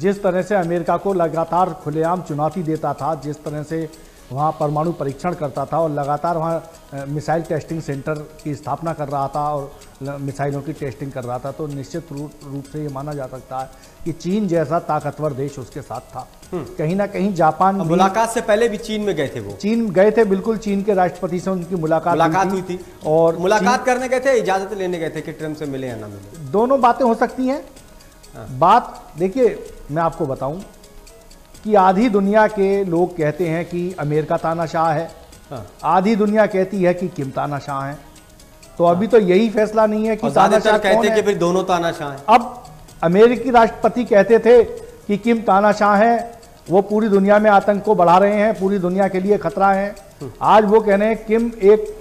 जिस तरह से अमेरिका को लगातार खुलेआम चुनौती देता था, जिस तरह से वहाँ परमाणु परीक्षण करता था और लगातार वहाँ मिसाइल टेस्टिंग सेंटर की स्थापना कर रहा था और मिसाइलों की टेस्टिंग कर रहा था, तो निश्चित रूप से ये माना जा सकता है कि चीन जैसा ताकतवर देश उसके साथ था। कहीं ना कहीं जापान मुलाकात से पहले भी चीन में गए थे, वो चीन गए थे, बिल्कुल चीन के राष्ट्रपति से उनकी मुलाकात मुलाकात हुई थी और मुलाकात करने गए थे, इजाजत लेने गए थे कि ट्रम्प से मिले या ना मिले, दोनों बातें हो सकती हैं। बात देखिए मैं आपको बताऊँ कि आधी दुनिया के लोग कहते हैं कि अमेरिका तानाशाह है, हाँ। आधी दुनिया कहती है कि किम तानाशाह है, तो अभी हाँ। तो यही फैसला नहीं है कि तानाशाह कहते हैं कि फिर दोनों तानाशाह हैं। अब अमेरिकी राष्ट्रपति कहते थे कि किम तानाशाह है, वो पूरी दुनिया में आतंक को बढ़ा रहे हैं, पूरी दुनिया के लिए खतरा है। आज वो कह रहे हैं किम एक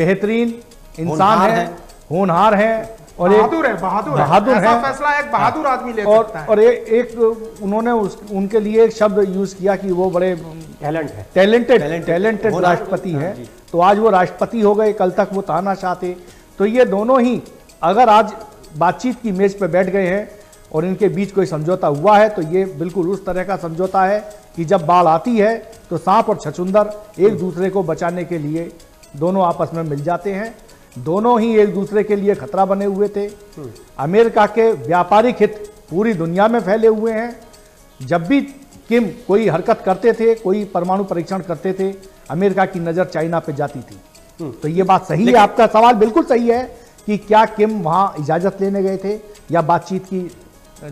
बेहतरीन इंसान है, होनहार है और बहादुर है, बहादुर बहादुर है, फैसला एक बहादुर आदमी ले सकता है। और एक उन्होंने उस उनके लिए एक शब्द यूज किया कि वो बड़े टैलेंट है, टैलेंटेड टैलेंटेड राष्ट्रपति हैं। तो आज वो राष्ट्रपति हो गए, कल तक वो तानाशाह थे। तो ये दोनों ही अगर आज बातचीत की मेज पर बैठ गए हैं और इनके बीच कोई समझौता हुआ है, तो ये बिल्कुल उस तरह का समझौता है कि जब बाढ़ आती है तो सांप और छछुंदर एक दूसरे को बचाने के लिए दोनों आपस में मिल जाते हैं। दोनों ही एक दूसरे के लिए खतरा बने हुए थे। अमेरिका के व्यापारिक हित पूरी दुनिया में फैले हुए हैं। जब भी किम कोई हरकत करते थे, कोई परमाणु परीक्षण करते थे, अमेरिका की नज़र चाइना पे जाती थी। तो ये बात सही है, आपका सवाल बिल्कुल सही है कि क्या किम वहाँ इजाज़त लेने गए थे या बातचीत की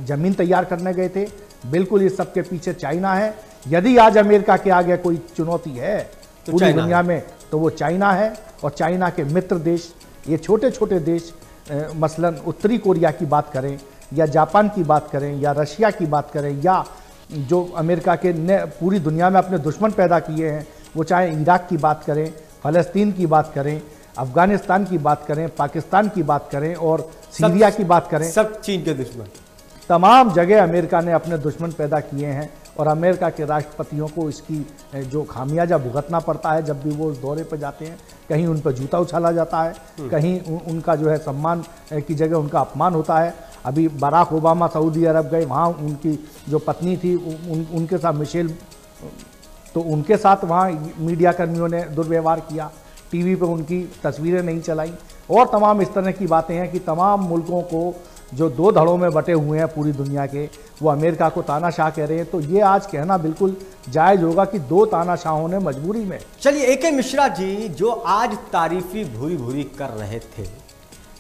जमीन तैयार करने गए थे, बिल्कुल इस सबके पीछे चाइना है। यदि आज अमेरिका के आगे कोई चुनौती है पूरी दुनिया में तो वो चाइना है, और चाइना के मित्र देश, ये छोटे छोटे देश, मसलन उत्तरी कोरिया की बात करें या जापान की बात करें या रशिया की बात करें या जो अमेरिका के ने पूरी दुनिया में अपने दुश्मन पैदा किए हैं, वो चाहे इराक़ की बात करें, फ़लस्तीन की बात करें, अफ़गानिस्तान की बात करें, पाकिस्तान की बात करें और सीरिया की बात करें, सब चीन के दुश्मन, तमाम जगह अमेरिका ने अपने दुश्मन पैदा किए हैं और अमेरिका के राष्ट्रपतियों को इसकी जो खामियाजा भुगतना पड़ता है जब भी वो उस दौरे पर जाते हैं, कहीं उन पर जूता उछाला जाता है, कहीं उन, उनका जो है सम्मान की जगह उनका अपमान होता है। अभी बराक ओबामा सऊदी अरब गए, वहाँ उनकी जो पत्नी थी उन, उनके साथ मिशेल, तो उनके साथ वहाँ मीडिया कर्मियों ने दुर्व्यवहार किया, टीवी पर उनकी तस्वीरें नहीं चलाई और तमाम इस तरह की बातें हैं कि तमाम मुल्कों को जो दो धड़ों में बटे हुए हैं पूरी दुनिया के, वो अमेरिका को तानाशाह कह रहे हैं। तो ये आज कहना बिल्कुल जायज़ होगा कि दो तानाशाहों ने मजबूरी में। चलिए ए के मिश्रा जी, जो आज तारीफी भूरी भूरी कर रहे थे,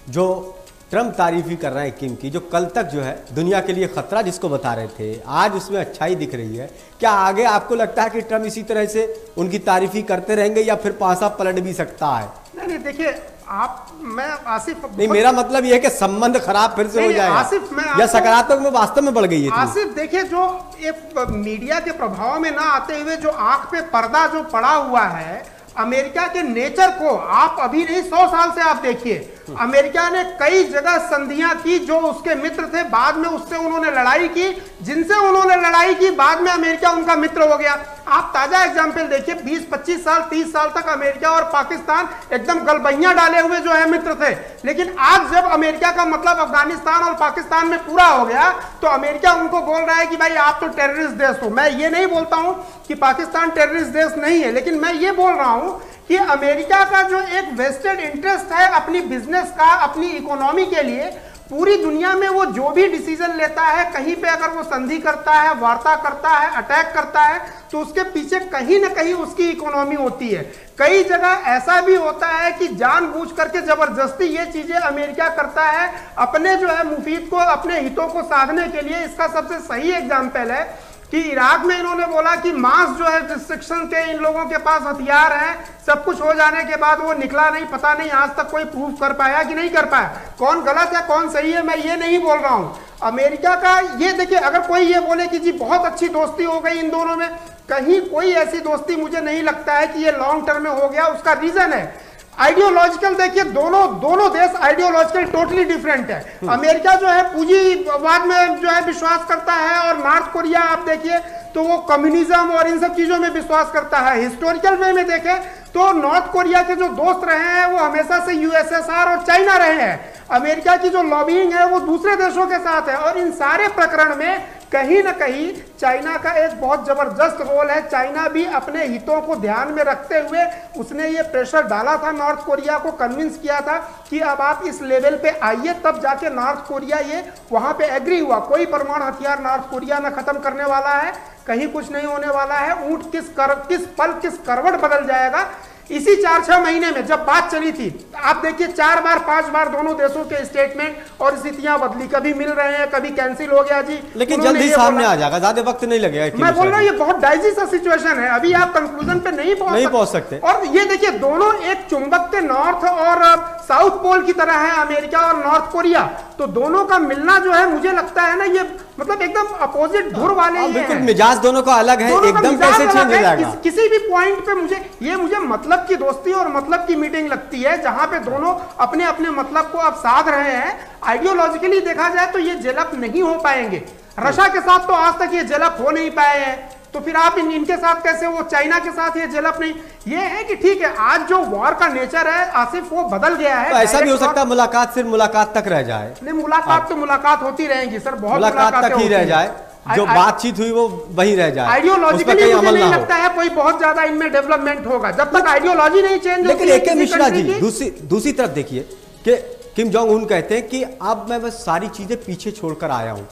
जो ट्रम्प तारीफी कर रहे हैं किम की, जो कल तक जो है दुनिया के लिए खतरा जिसको बता रहे थे, आज उसमें अच्छाई दिख रही है, क्या आगे आपको लगता है कि ट्रम्प इसी तरह से उनकी तारीफी करते रहेंगे या फिर पासा पलट भी सकता है? नहीं नहीं, देखिए आप, मैं आसिफ नहीं, मेरा मतलब यह है कि संबंध खराब फिर से हो जाएगा आसिफ, मैं या सकारात्मक में वास्तव में बढ़ गई है आसिफ। देखिए, जो एक मीडिया के प्रभाव में ना आते हुए जो आंख पे पर्दा जो पड़ा हुआ है अमेरिका के नेचर को, आप अभी नहीं सौ साल से आप देखिए, अमेरिका ने कई जगह संधियां की, जो उसके मित्र थे बाद में उससे उन्होंने लड़ाई की, जिनसे उन्होंने लड़ाई की बाद में अमेरिका उनका मित्र हो गया। आप ताजा एग्जाम्पल देखिए, बीस पच्चीस साल तीस साल तक अमेरिका और पाकिस्तान एकदम गलबहियां डाले हुए जो है मित्र थे, लेकिन आज जब अमेरिका का मतलब अफगानिस्तान और पाकिस्तान में पूरा हो गया तो अमेरिका उनको बोल रहा है कि भाई आप तो टेररिस्ट देश हो। मैं ये नहीं बोलता हूं कि पाकिस्तान टेररिस्ट देश नहीं है, लेकिन मैं ये बोल रहा हूं कि अमेरिका का जो एक वेस्टेड इंटरेस्ट है अपनी बिजनेस का, अपनी इकोनॉमी के लिए पूरी दुनिया में, वो जो भी डिसीजन लेता है, कहीं पे अगर वो संधि करता है, वार्ता करता है, अटैक करता है, तो उसके पीछे कहीं ना कहीं उसकी इकोनॉमी होती है। कई जगह ऐसा भी होता है कि जानबूझ करके जबरदस्ती ये चीजें अमेरिका करता है अपने जो है मुफीद को, अपने हितों को साधने के लिए। इसका सबसे सही एग्जाम्पल है कि इराक में इन्होंने बोला कि मास जो है रिस्ट्रिक्शन थे, इन लोगों के पास हथियार हैं, सब कुछ हो जाने के बाद वो निकला नहीं, पता नहीं आज तक कोई प्रूफ कर पाया कि नहीं कर पाया, कौन गलत है कौन सही है मैं ये नहीं बोल रहा हूँ। अमेरिका का ये देखिए, अगर कोई ये बोले कि जी बहुत अच्छी दोस्ती हो गई इन दोनों में, कहीं कोई ऐसी दोस्ती मुझे नहीं लगता है कि ये लॉन्ग टर्म में हो गया। उसका रीजन है आइडियोलॉजिकल। देखिए दोनों दोनों देश आइडियोलॉजिकल टोटली डिफरेंट है। अमेरिका जो है पूंजीवाद में जो है विश्वास करता है और नॉर्थ कोरिया आप देखिए तो वो कम्युनिज्म और इन सब चीजों में विश्वास करता है। हिस्टोरिकल वे में देखें तो नॉर्थ कोरिया के जो दोस्त रहे हैं वो हमेशा से यू एस एस आर और चाइना रहे हैं। अमेरिका की जो लॉबिंग है वो दूसरे देशों के साथ है और इन सारे प्रकरण में कहीं ना कहीं चाइना का एक बहुत जबरदस्त रोल है। चाइना भी अपने हितों को ध्यान में रखते हुए उसने ये प्रेशर डाला था, नॉर्थ कोरिया को कन्विंस किया था कि अब आप इस लेवल पे आइए, तब जाके नॉर्थ कोरिया ये वहाँ पे एग्री हुआ। कोई परमाणु हथियार नॉर्थ कोरिया ना खत्म करने वाला है, कहीं कुछ नहीं होने वाला है। ऊंट किस कर किस पल किस करवट बदल जाएगा। इसी चार छह महीने में जब बात चली थी आप देखिए चार बार पांच बार दोनों देशों के स्टेटमेंट और स्थितियां बदली, कभी मिल रहे हैं कभी कैंसिल हो गया जी, लेकिन जल्दी सामने आ जाएगा, ज्यादा वक्त नहीं लगेगा। मैं बोल रहा हूँ ये बहुत डाइजी सा सिचुएशन है, अभी आप कंक्लूजन पे नहीं पहुंच सकते। और ये देखिए दोनों एक चुंबक के नॉर्थ और साउथ पोल की तरह है अमेरिका और नॉर्थ कोरिया, तो दोनों का मिलना जो है मुझे लगता है ना ये मतलब एकदम अपोजिट धुर वाले, बिल्कुल मिजाज दोनों का अलग है, एकदम कैसे चेंज हो जाएगा किसी भी पॉइंट पे। मुझे ये मुझे मतलब की दोस्ती और मतलब की मीटिंग लगती है जहां पे दोनों अपने अपने मतलब को अब साध रहे हैं। आइडियोलॉजिकली देखा जाए तो ये जेलअप नहीं हो पाएंगे। रशिया के साथ तो आज तक ये जेलअप हो नहीं पाए हैं, तो फिर आप इन इनके साथ कैसे, वो चाइना के साथ ये जेलअप नहीं। ये है कि ठीक है आज जो वॉर का नेचर है आसिफ वो बदल गया है। तो ऐसा भी हो सकता है मुलाकात सिर्फ मुलाकात तक रह जाए? नहीं, मुलाकात तो मुलाकात होती रहेगी सर, बहुत मुलाकात तक ही रह जाए, जो बातचीत हुई वो वही रह जाए। आइडियोलॉजिकली मुझे नहीं लगता है कोई बहुत ज्यादा इनमें डेवलपमेंट होगा जब तक आइडियोलॉजी नहीं चेंज होगी। लेकिन ए के मिश्रा जी दूसरी दूसरी तरफ देखिए कि किम जोंग उन कहते हैं कि अब मैं बस सारी चीजें पीछे छोड़कर आया हूं,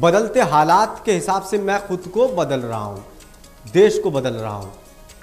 बदलते हालात के हिसाब से मैं खुद को बदल रहा हूं, देश को बदल रहा हूं।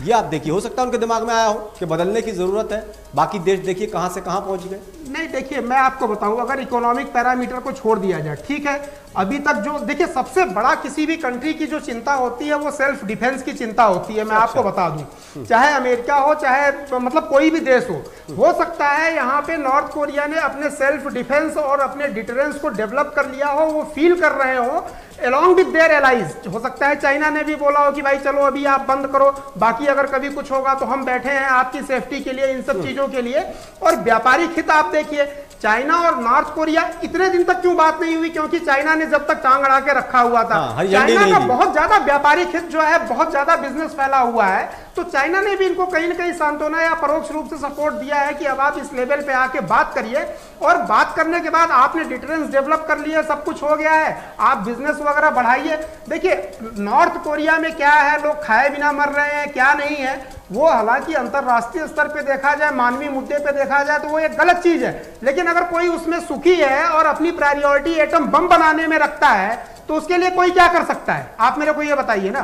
ये आप देखिए हो सकता है उनके दिमाग में आया हो कि बदलने की जरूरत है, बाकी देश देखिए कहां से कहां पहुंच गए। नहीं देखिए मैं आपको बताऊं, अगर इकोनॉमिक पैरामीटर को छोड़ दिया जाए ठीक है, अभी तक जो देखिए सबसे बड़ा किसी भी कंट्री की जो चिंता होती है वो सेल्फ डिफेंस की चिंता होती है। मैं अच्छा। आपको बता दूं चाहे अमेरिका हो चाहे तो मतलब कोई भी देश हो हो सकता है यहाँ पे नॉर्थ कोरिया ने अपने सेल्फ डिफेंस और अपने डिटरेंस को डेवलप कर लिया हो, वो फील कर रहे हो अलॉन्ग विद देयर एलाइज। हो सकता है चाइना ने भी बोला हो कि भाई चलो अभी आप बंद करो, बाकी अगर कभी कुछ होगा तो हम बैठे हैं आपकी सेफ्टी के लिए, इन सब चीजों के लिए। और व्यापारिक हित आप देखिए, चाइना और नॉर्थ कोरिया इतने दिन तक क्यों बात नहीं हुई, क्योंकि चाइना ने जब तक टांग अड़ा के रखा हुआ था। हाँ, चाइना का बहुत ज्यादा व्यापारिक हित जो है, बहुत ज्यादा बिजनेस फैला हुआ है, तो चाइना ने भी इनको कहीं ना कहीं सांत्वना या परोक्ष रूप से सपोर्ट दिया है कि अब आप इस लेवल पे आके बात करिए, और बात करने के बाद आपने डिटरेंस डेवलप कर लिया, सब कुछ हो गया है, आप बिजनेस वगैरह बढ़ाइए। देखिए नॉर्थ कोरिया में क्या है, लोग खाए बिना मर रहे हैं, क्या नहीं है वो, हालांकि अंतर्राष्ट्रीय स्तर पे देखा जाए, मानवीय मुद्दे पे देखा जाए तो वो एक गलत चीज है, लेकिन अगर कोई उसमें सुखी है और अपनी प्रायोरिटी एटम बम बनाने में रखता है तो उसके लिए कोई क्या कर सकता है, आप मेरे को ये बताइए ना।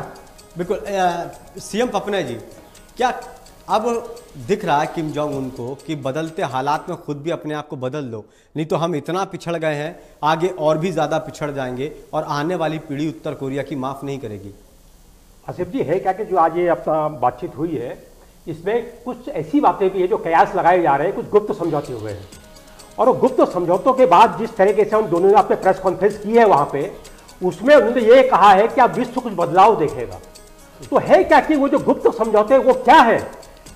बिल्कुल। सीएम पप्पन जी, क्या अब दिख रहा है किम जोंग उन को कि बदलते हालात में खुद भी अपने आप को बदल लो, नहीं तो हम इतना पिछड़ गए हैं, आगे और भी ज़्यादा पिछड़ जाएंगे और आने वाली पीढ़ी उत्तर कोरिया की माफ़ नहीं करेगी। आसिफ जी, है क्या कि जो आज ये अपना बातचीत हुई है इसमें कुछ ऐसी बातें भी है जो कयास लगाए जा रहे हैं, कुछ गुप्त समझौते हुए हैं, और वो गुप्त समझौतों के बाद जिस तरीके से उन दोनों ने अपने प्रेस कॉन्फ्रेंस की है वहाँ पे, उसमें उन्होंने ये कहा है कि अब विश्व कुछ बदलाव देखेगा। तो है क्या कि वो जो गुप्त समझौते वो क्या है,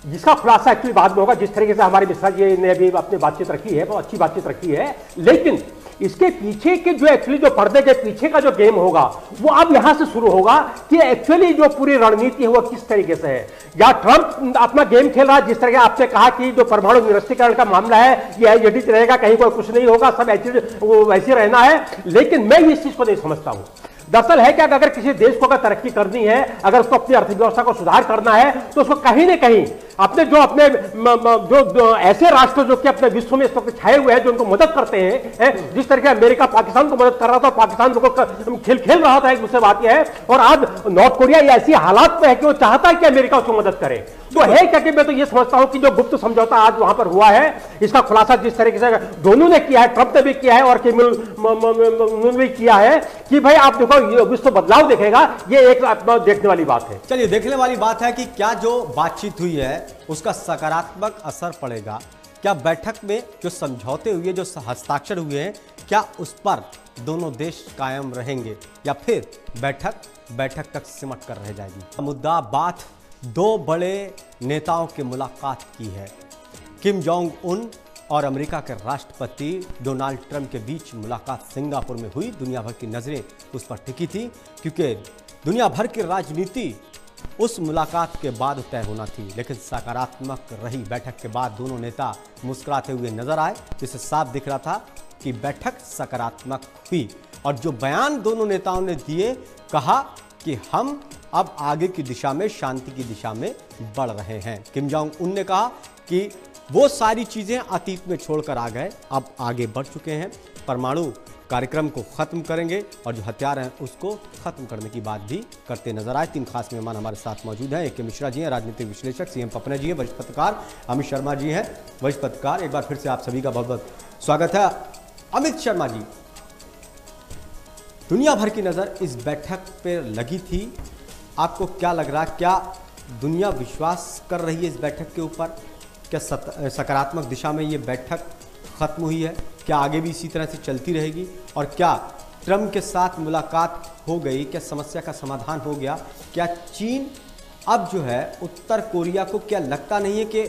जिसका खुलासा एक्चुअली बाद में होगा, जिस तरीके से हमारे मिश्रा जी ने अभी अपनी बातचीत रखी है, बहुत अच्छी बातचीत रखी है, लेकिन इसके पीछे के जो एक्चुअली जो पर्दे के पीछे का जो गेम होगा वो अब यहाँ से शुरू होगा कि एक्चुअली जो पूरी रणनीति है वो किस तरीके से है, या ट्रंप अपना गेम खेल रहा है, जिस तरह आपने कहा कि जो परमाणु निरस्त्रीकरण का मामला है ये एजेंट रहेगा, कहीं कोई कुछ नहीं होगा, सब ऐसे वो वैसे रहना है, लेकिन मैं इस चीज़ को नहीं समझता हूँ। दरअसल है क्या कि अगर किसी देश को अगर तरक्की करनी है, अगर उसको अपनी अर्थव्यवस्था को सुधार करना है, तो उसको कहीं ना कहीं अपने जो अपने म, म, जो, जो ऐसे राष्ट्र जो कि अपने विश्व में इस वक्त छाए हुए हैं, जो उनको मदद करते हैं है, जिस तरह से अमेरिका पाकिस्तान को मदद कर रहा था, पाकिस्तान को खेल खेल रहा था एक दूसरे बात यह है, और आज नॉर्थ कोरिया ऐसी हालात में है कि वो चाहता है कि अमेरिका उसको मदद करे। तो है क्या कि मैं तो ये समझता हूं कि जो गुप्त समझौता आज वहां पर हुआ है, इसका खुलासा जिस तरीके से दोनों ने किया है, ट्रंप ने भी किया है और किम उन्होंने भी किया है कि भाई आप देखो विश्व बदलाव देखेगा, ये एक देखने वाली बात है। चलिए, देखने वाली बात है कि क्या जो बातचीत हुई है उसका सकारात्मक असर पड़ेगा, क्या बैठक में जो समझौते हुए, जो हस्ताक्षर हुए हैं, क्या उस पर दोनों देश कायम रहेंगे या फिर बैठक बैठक तक सिमट कर रह जाएगी। मुद्दा बात दो बड़े नेताओं की मुलाकात की है, किम जोंग उन और अमेरिका के राष्ट्रपति डोनाल्ड ट्रंप के बीच मुलाकात सिंगापुर में हुई। दुनिया भर की नज़रें उस पर टिकी थी, क्योंकि दुनिया भर की राजनीति उस मुलाकात के बाद तय होना थी, लेकिन सकारात्मक रही। बैठक के बाद दोनों नेता मुस्कुराते हुए नजर आए, जिससे साफ दिख रहा था कि बैठक सकारात्मक हुई। और जो बयान दोनों नेताओं ने दिए, कहा कि हम अब आगे की दिशा में, शांति की दिशा में बढ़ रहे हैं। किम जोंग उन ने कहा कि वो सारी चीज़ें अतीत में छोड़कर आ गए, अब आगे बढ़ चुके हैं, परमाणु कार्यक्रम को ख़त्म करेंगे और जो हथियार हैं उसको ख़त्म करने की बात भी करते नजर आए। तीन खास मेहमान हमारे साथ मौजूद हैं, ए के मिश्रा जी हैं राजनीतिक विश्लेषक, सी एम पप्पन जी हैं वरिष्ठ पत्रकार, अमित शर्मा जी हैं वरिष्ठ पत्रकार। एक बार फिर से आप सभी का बहुत बहुत स्वागत है। अमित शर्मा जी, दुनिया भर की नज़र इस बैठक पर लगी थी, आपको क्या लग रहा है, क्या दुनिया विश्वास कर रही है इस बैठक के ऊपर, क्या सकारात्मक दिशा में ये बैठक ख़त्म हुई है, क्या आगे भी इसी तरह से चलती रहेगी, और क्या ट्रम्प के साथ मुलाकात हो गई, क्या समस्या का समाधान हो गया, क्या चीन अब जो है उत्तर कोरिया को, क्या लगता नहीं है कि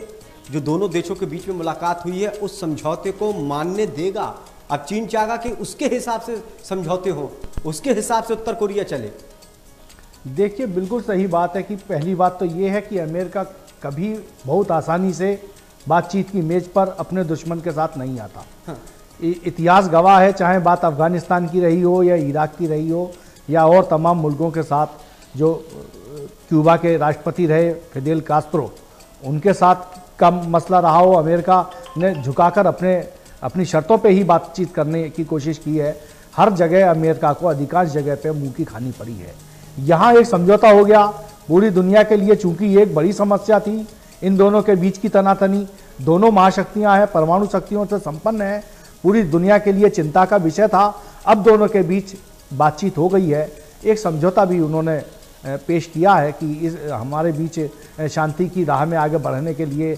जो दोनों देशों के बीच में मुलाकात हुई है उस समझौते को मानने देगा। अब चीन चाहेगा कि उसके हिसाब से समझौते हों, उसके हिसाब से उत्तर कोरिया चले। देखिए, बिल्कुल सही बात है कि पहली बात तो ये है कि अमेरिका कभी बहुत आसानी से बातचीत की मेज़ पर अपने दुश्मन के साथ नहीं आता। हाँ। इतिहास गवाह है, चाहे बात अफ़गानिस्तान की रही हो या इराक की रही हो या और तमाम मुल्कों के साथ, जो क्यूबा के राष्ट्रपति रहे फिदेल कास्त्रो, उनके साथ कम मसला रहा हो, अमेरिका ने झुकाकर अपने अपनी शर्तों पर ही बातचीत करने की कोशिश की है। हर जगह अमेरिका को अधिकांश जगह पर मुँह की खानी पड़ी है। यहाँ एक समझौता हो गया, पूरी दुनिया के लिए चूंकि ये एक बड़ी समस्या थी, इन दोनों के बीच की तनातनी, दोनों महाशक्तियाँ हैं, परमाणु शक्तियों से संपन्न हैं, पूरी दुनिया के लिए चिंता का विषय था, अब दोनों के बीच बातचीत हो गई है। एक समझौता भी उन्होंने पेश किया है कि इस हमारे बीच शांति की राह में आगे बढ़ने के लिए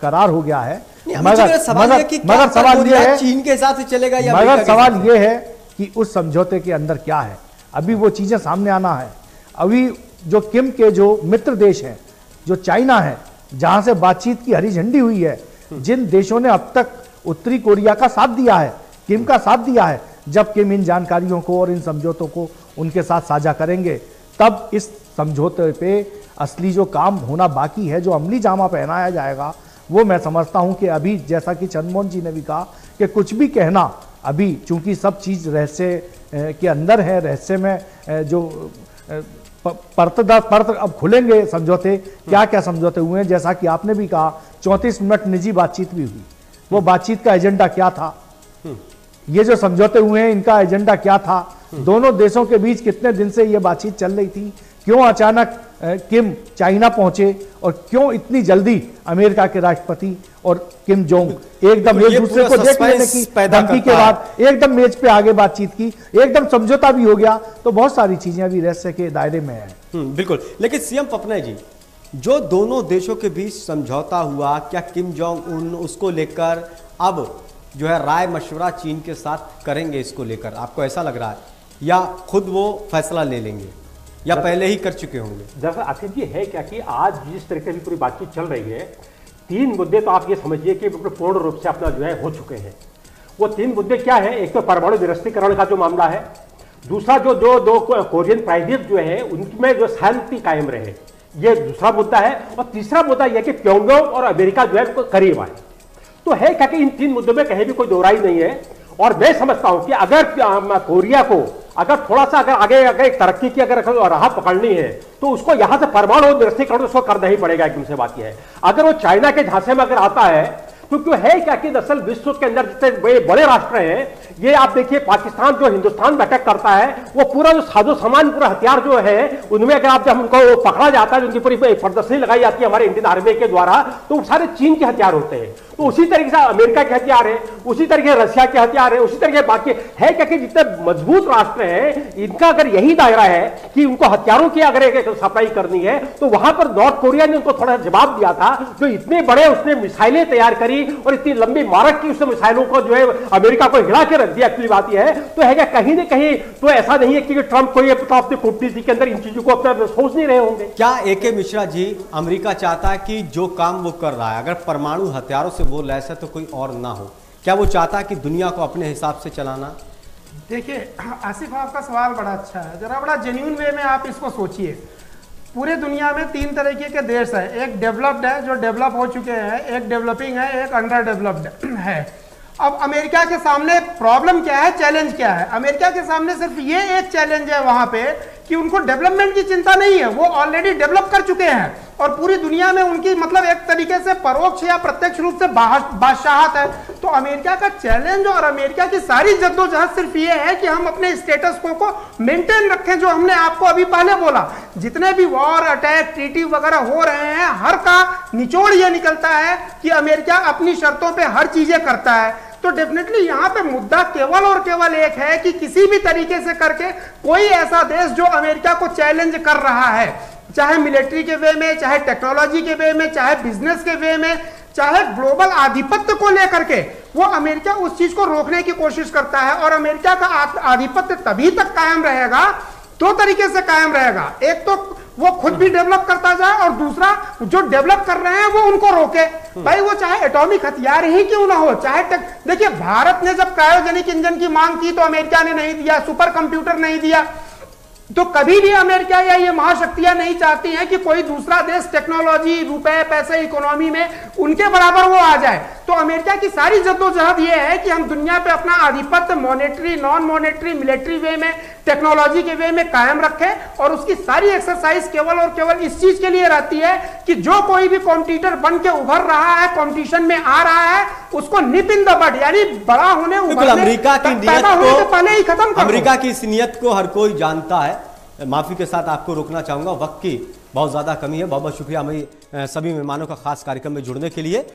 करार हो गया है। मगर सवाल ये है, चीन के हिसाब से चलेगा, मगर सवाल ये है कि उस समझौते के अंदर क्या है, अभी वो चीज़ें सामने आना है। अभी जो किम के जो मित्र देश हैं, जो चाइना है, जहाँ से बातचीत की हरी झंडी हुई है, जिन देशों ने अब तक उत्तरी कोरिया का साथ दिया है, किम का साथ दिया है। जब किम इन जानकारियों को और इन समझौतों को उनके साथ साझा करेंगे, तब इस समझौते पे असली जो काम होना बाकी है, जो अमली जामा पहनाया जाएगा, वो मैं समझता हूँ कि अभी, जैसा कि चंद्रमोहन जी ने भी कहा कि कुछ भी कहना अभी, चूँकि सब चीज़ रहस्य के अंदर है, रहस्य में जो परत दर परत अब खुलेंगे समझौते, क्या क्या समझौते हुए हैं। जैसा कि आपने भी कहा, चौंतीस मिनट निजी बातचीत भी हुई, वो बातचीत का एजेंडा क्या था, ये जो समझौते हुए हैं इनका एजेंडा क्या था, दोनों देशों के बीच कितने दिन से ये बातचीत चल रही थी, क्यों अचानक किम चाइना पहुंचे और क्यों इतनी जल्दी अमेरिका के राष्ट्रपति और किम जोंग एकदम एक दूसरे को देख लेने की धमकी के बाद एकदम मेज पे आगे बातचीत की, एकदम समझौता भी हो गया। तो बहुत सारी चीजें अभी रहस्य के दायरे में हैं। बिल्कुल। लेकिन सीएम पपना जी, जो दोनों देशों के बीच समझौता हुआ, क्या किम जोंग उन उसको लेकर अब जो है राय मशवरा चीन के साथ करेंगे, इसको लेकर आपको ऐसा लग रहा है, या खुद वो फैसला ले लेंगे या पहले ही कर चुके होंगे? दरअसल आखिर ये है क्या कि आज जिस तरीके से पूरी बातचीत चल रही है, तीन मुद्दे तो आप ये समझिए कि बिल्कुल पूर्ण रूप से अपना जो है हो चुके हैं। वो तीन मुद्दे क्या है? एक तो परमाणु निरस्त्रीकरण का जो मामला है, दूसरा जो दो दो कोरियन प्रायद्वीप जो है उनमें जो शांति कायम रहे, ये दूसरा मुद्दा है, और तीसरा मुद्दा यह कि प्योंगयांग और अमेरिका जो है बिल्कुल करीब आए। तो है क्या कि इन तीन मुद्दों में कहीं भी कोई दोहराई नहीं है। और मैं समझता हूं कि अगर कोरिया को अगर थोड़ा सा अगर आगे अगर एक तरक्की की अगर राह पकड़नी है, तो उसको यहां से परमाणु निरस्त्रीकरण उसको करना ही पड़ेगा, एकदम से बात यह है। अगर वो चाइना के झांसे में अगर आता है, तो क्यों है क्या कि दरअसल विश्व के अंदर जितने बड़े राष्ट्र हैं, ये आप देखिए पाकिस्तान जो हिंदुस्तान में अटैक करता है, वो पूरा जो साजो सामान पूरा हथियार जो है उनमें अगर आप जब उनको पकड़ा जाता है, उनकी पूरी प्रदर्शनी लगाई जाती है हमारे इंडियन आर्मी के द्वारा, तो सारे चीन के हथियार होते हैं। तो उसी तरीके से अमेरिका के हथियार है, उसी तरीके रशिया के हथियार है, उसी तरीके बाकी है क्या कि जितने मजबूत राष्ट्र हैं, इनका अगर यही दायरा है कि उनको हथियारों की अगर एक सप्लाई करनी है, तो वहां पर नॉर्थ कोरिया ने उनको थोड़ा जवाब दिया था, जो इतने बड़े उसने मिसाइलें तैयार करी और इतनी लंबी मारक की उसने मिसाइलों को जो है अमेरिका को हिला के रख दिया। एक्चुअली बात यह है, तो है क्या कहीं ना कहीं तो ऐसा नहीं है कि ट्रंप को ये पता अपनी कूटनीति के अंदर इन चीजों को अपना सोच नहीं रहे होंगे। क्या ए के मिश्रा जी, अमेरिका चाहता है कि जो काम वो कर रहा है, अगर परमाणु हथियारों से वो लैस है तो कोई और ना हो? क्या वो चाहता है कि दुनिया को अपने हिसाब से चलाना? देखिए आसिफ, आपका सवाल बड़ा अच्छा है, जरा बड़ा जेन्यून वे में आप इसको सोचिए। पूरे दुनिया में तीन तरीके के देश हैं, एक डेवलप्ड है जो डेवलप हो चुके हैं, एक डेवलपिंग है, एक अंडर डेवलप्ड है। अब अमेरिका के सामने प्रॉब्लम क्या है, चैलेंज क्या है? अमेरिका के सामने सिर्फ ये एक चैलेंज है वहाँ पे कि उनको डेवलपमेंट की चिंता नहीं है, वो ऑलरेडी डेवलप कर चुके हैं और पूरी दुनिया में उनकी मतलब एक तरीके से परोक्ष या प्रत्यक्ष रूप से बादशाहत है। तो अमेरिका का चैलेंज और अमेरिका की सारी जद्दोजहद सिर्फ ये है कि हम अपने स्टेटस को, को मेंटेन रखें, जो हमने आपको अभी पहले बोला। जितने भी वॉर, अटैक, ट्रीटी वगैरह हो रहे हैं, हर का निचोड़ ये निकलता है कि अमेरिका अपनी शर्तों पर हर चीजें करता है। तो डेफिनेटली यहाँ पे मुद्दा केवल और केवल एक है कि किसी भी तरीके से करके कोई ऐसा देश जो अमेरिका को चैलेंज कर रहा है, चाहे मिलिट्री के वे में, चाहे टेक्नोलॉजी के वे में, चाहे बिजनेस के वे में, चाहे ग्लोबल आधिपत्य को लेकर के, वो अमेरिका उस चीज को रोकने की कोशिश करता है। और अमेरिका का आधिपत्य तभी तक कायम रहेगा, दो तरीके से कायम रहेगा, एक तो वो खुद भी डेवलप करता जाए और दूसरा जो डेवलप कर रहे हैं वो उनको रोके। भाई वो चाहे एटॉमिक हथियार ही क्यों ना हो, चाहे तक देखिए भारत ने जब क्रायोजेनिक इंजन की मांग की तो अमेरिका ने नहीं दिया, सुपर कंप्यूटर नहीं दिया। तो कभी भी अमेरिका या ये महाशक्तियां नहीं चाहती हैं कि कोई दूसरा देश टेक्नोलॉजी, रुपए, पैसे, इकोनॉमी में उनके बराबर वो आ जाए। तो अमेरिका की सारी जद्दोजहद ये है कि हम दुनिया पे अपना आधिपत्य monetary, non monetary, military way में, टेक्नोलॉजी के वे में कायम रखें। और उसकी सारी एक्सरसाइज केवल और केवल इस चीज के लिए रहती है कि जो कोई भी कॉम्पिटिटर बन के उभर रहा है, कॉम्पिटिशन में आ रहा है, उसको निप इन द बड, यानी बड़ा होने, अमेरिका की नियत को पहले ही खत्म कर। अमेरिका की इस नियत को हर कोई जानता है। माफ़ी के साथ आपको रोकना चाहूँगा, वक्त की बहुत ज़्यादा कमी है। बहुत बहुत शुक्रिया हमारी सभी मेहमानों का खास कार्यक्रम में जुड़ने के लिए।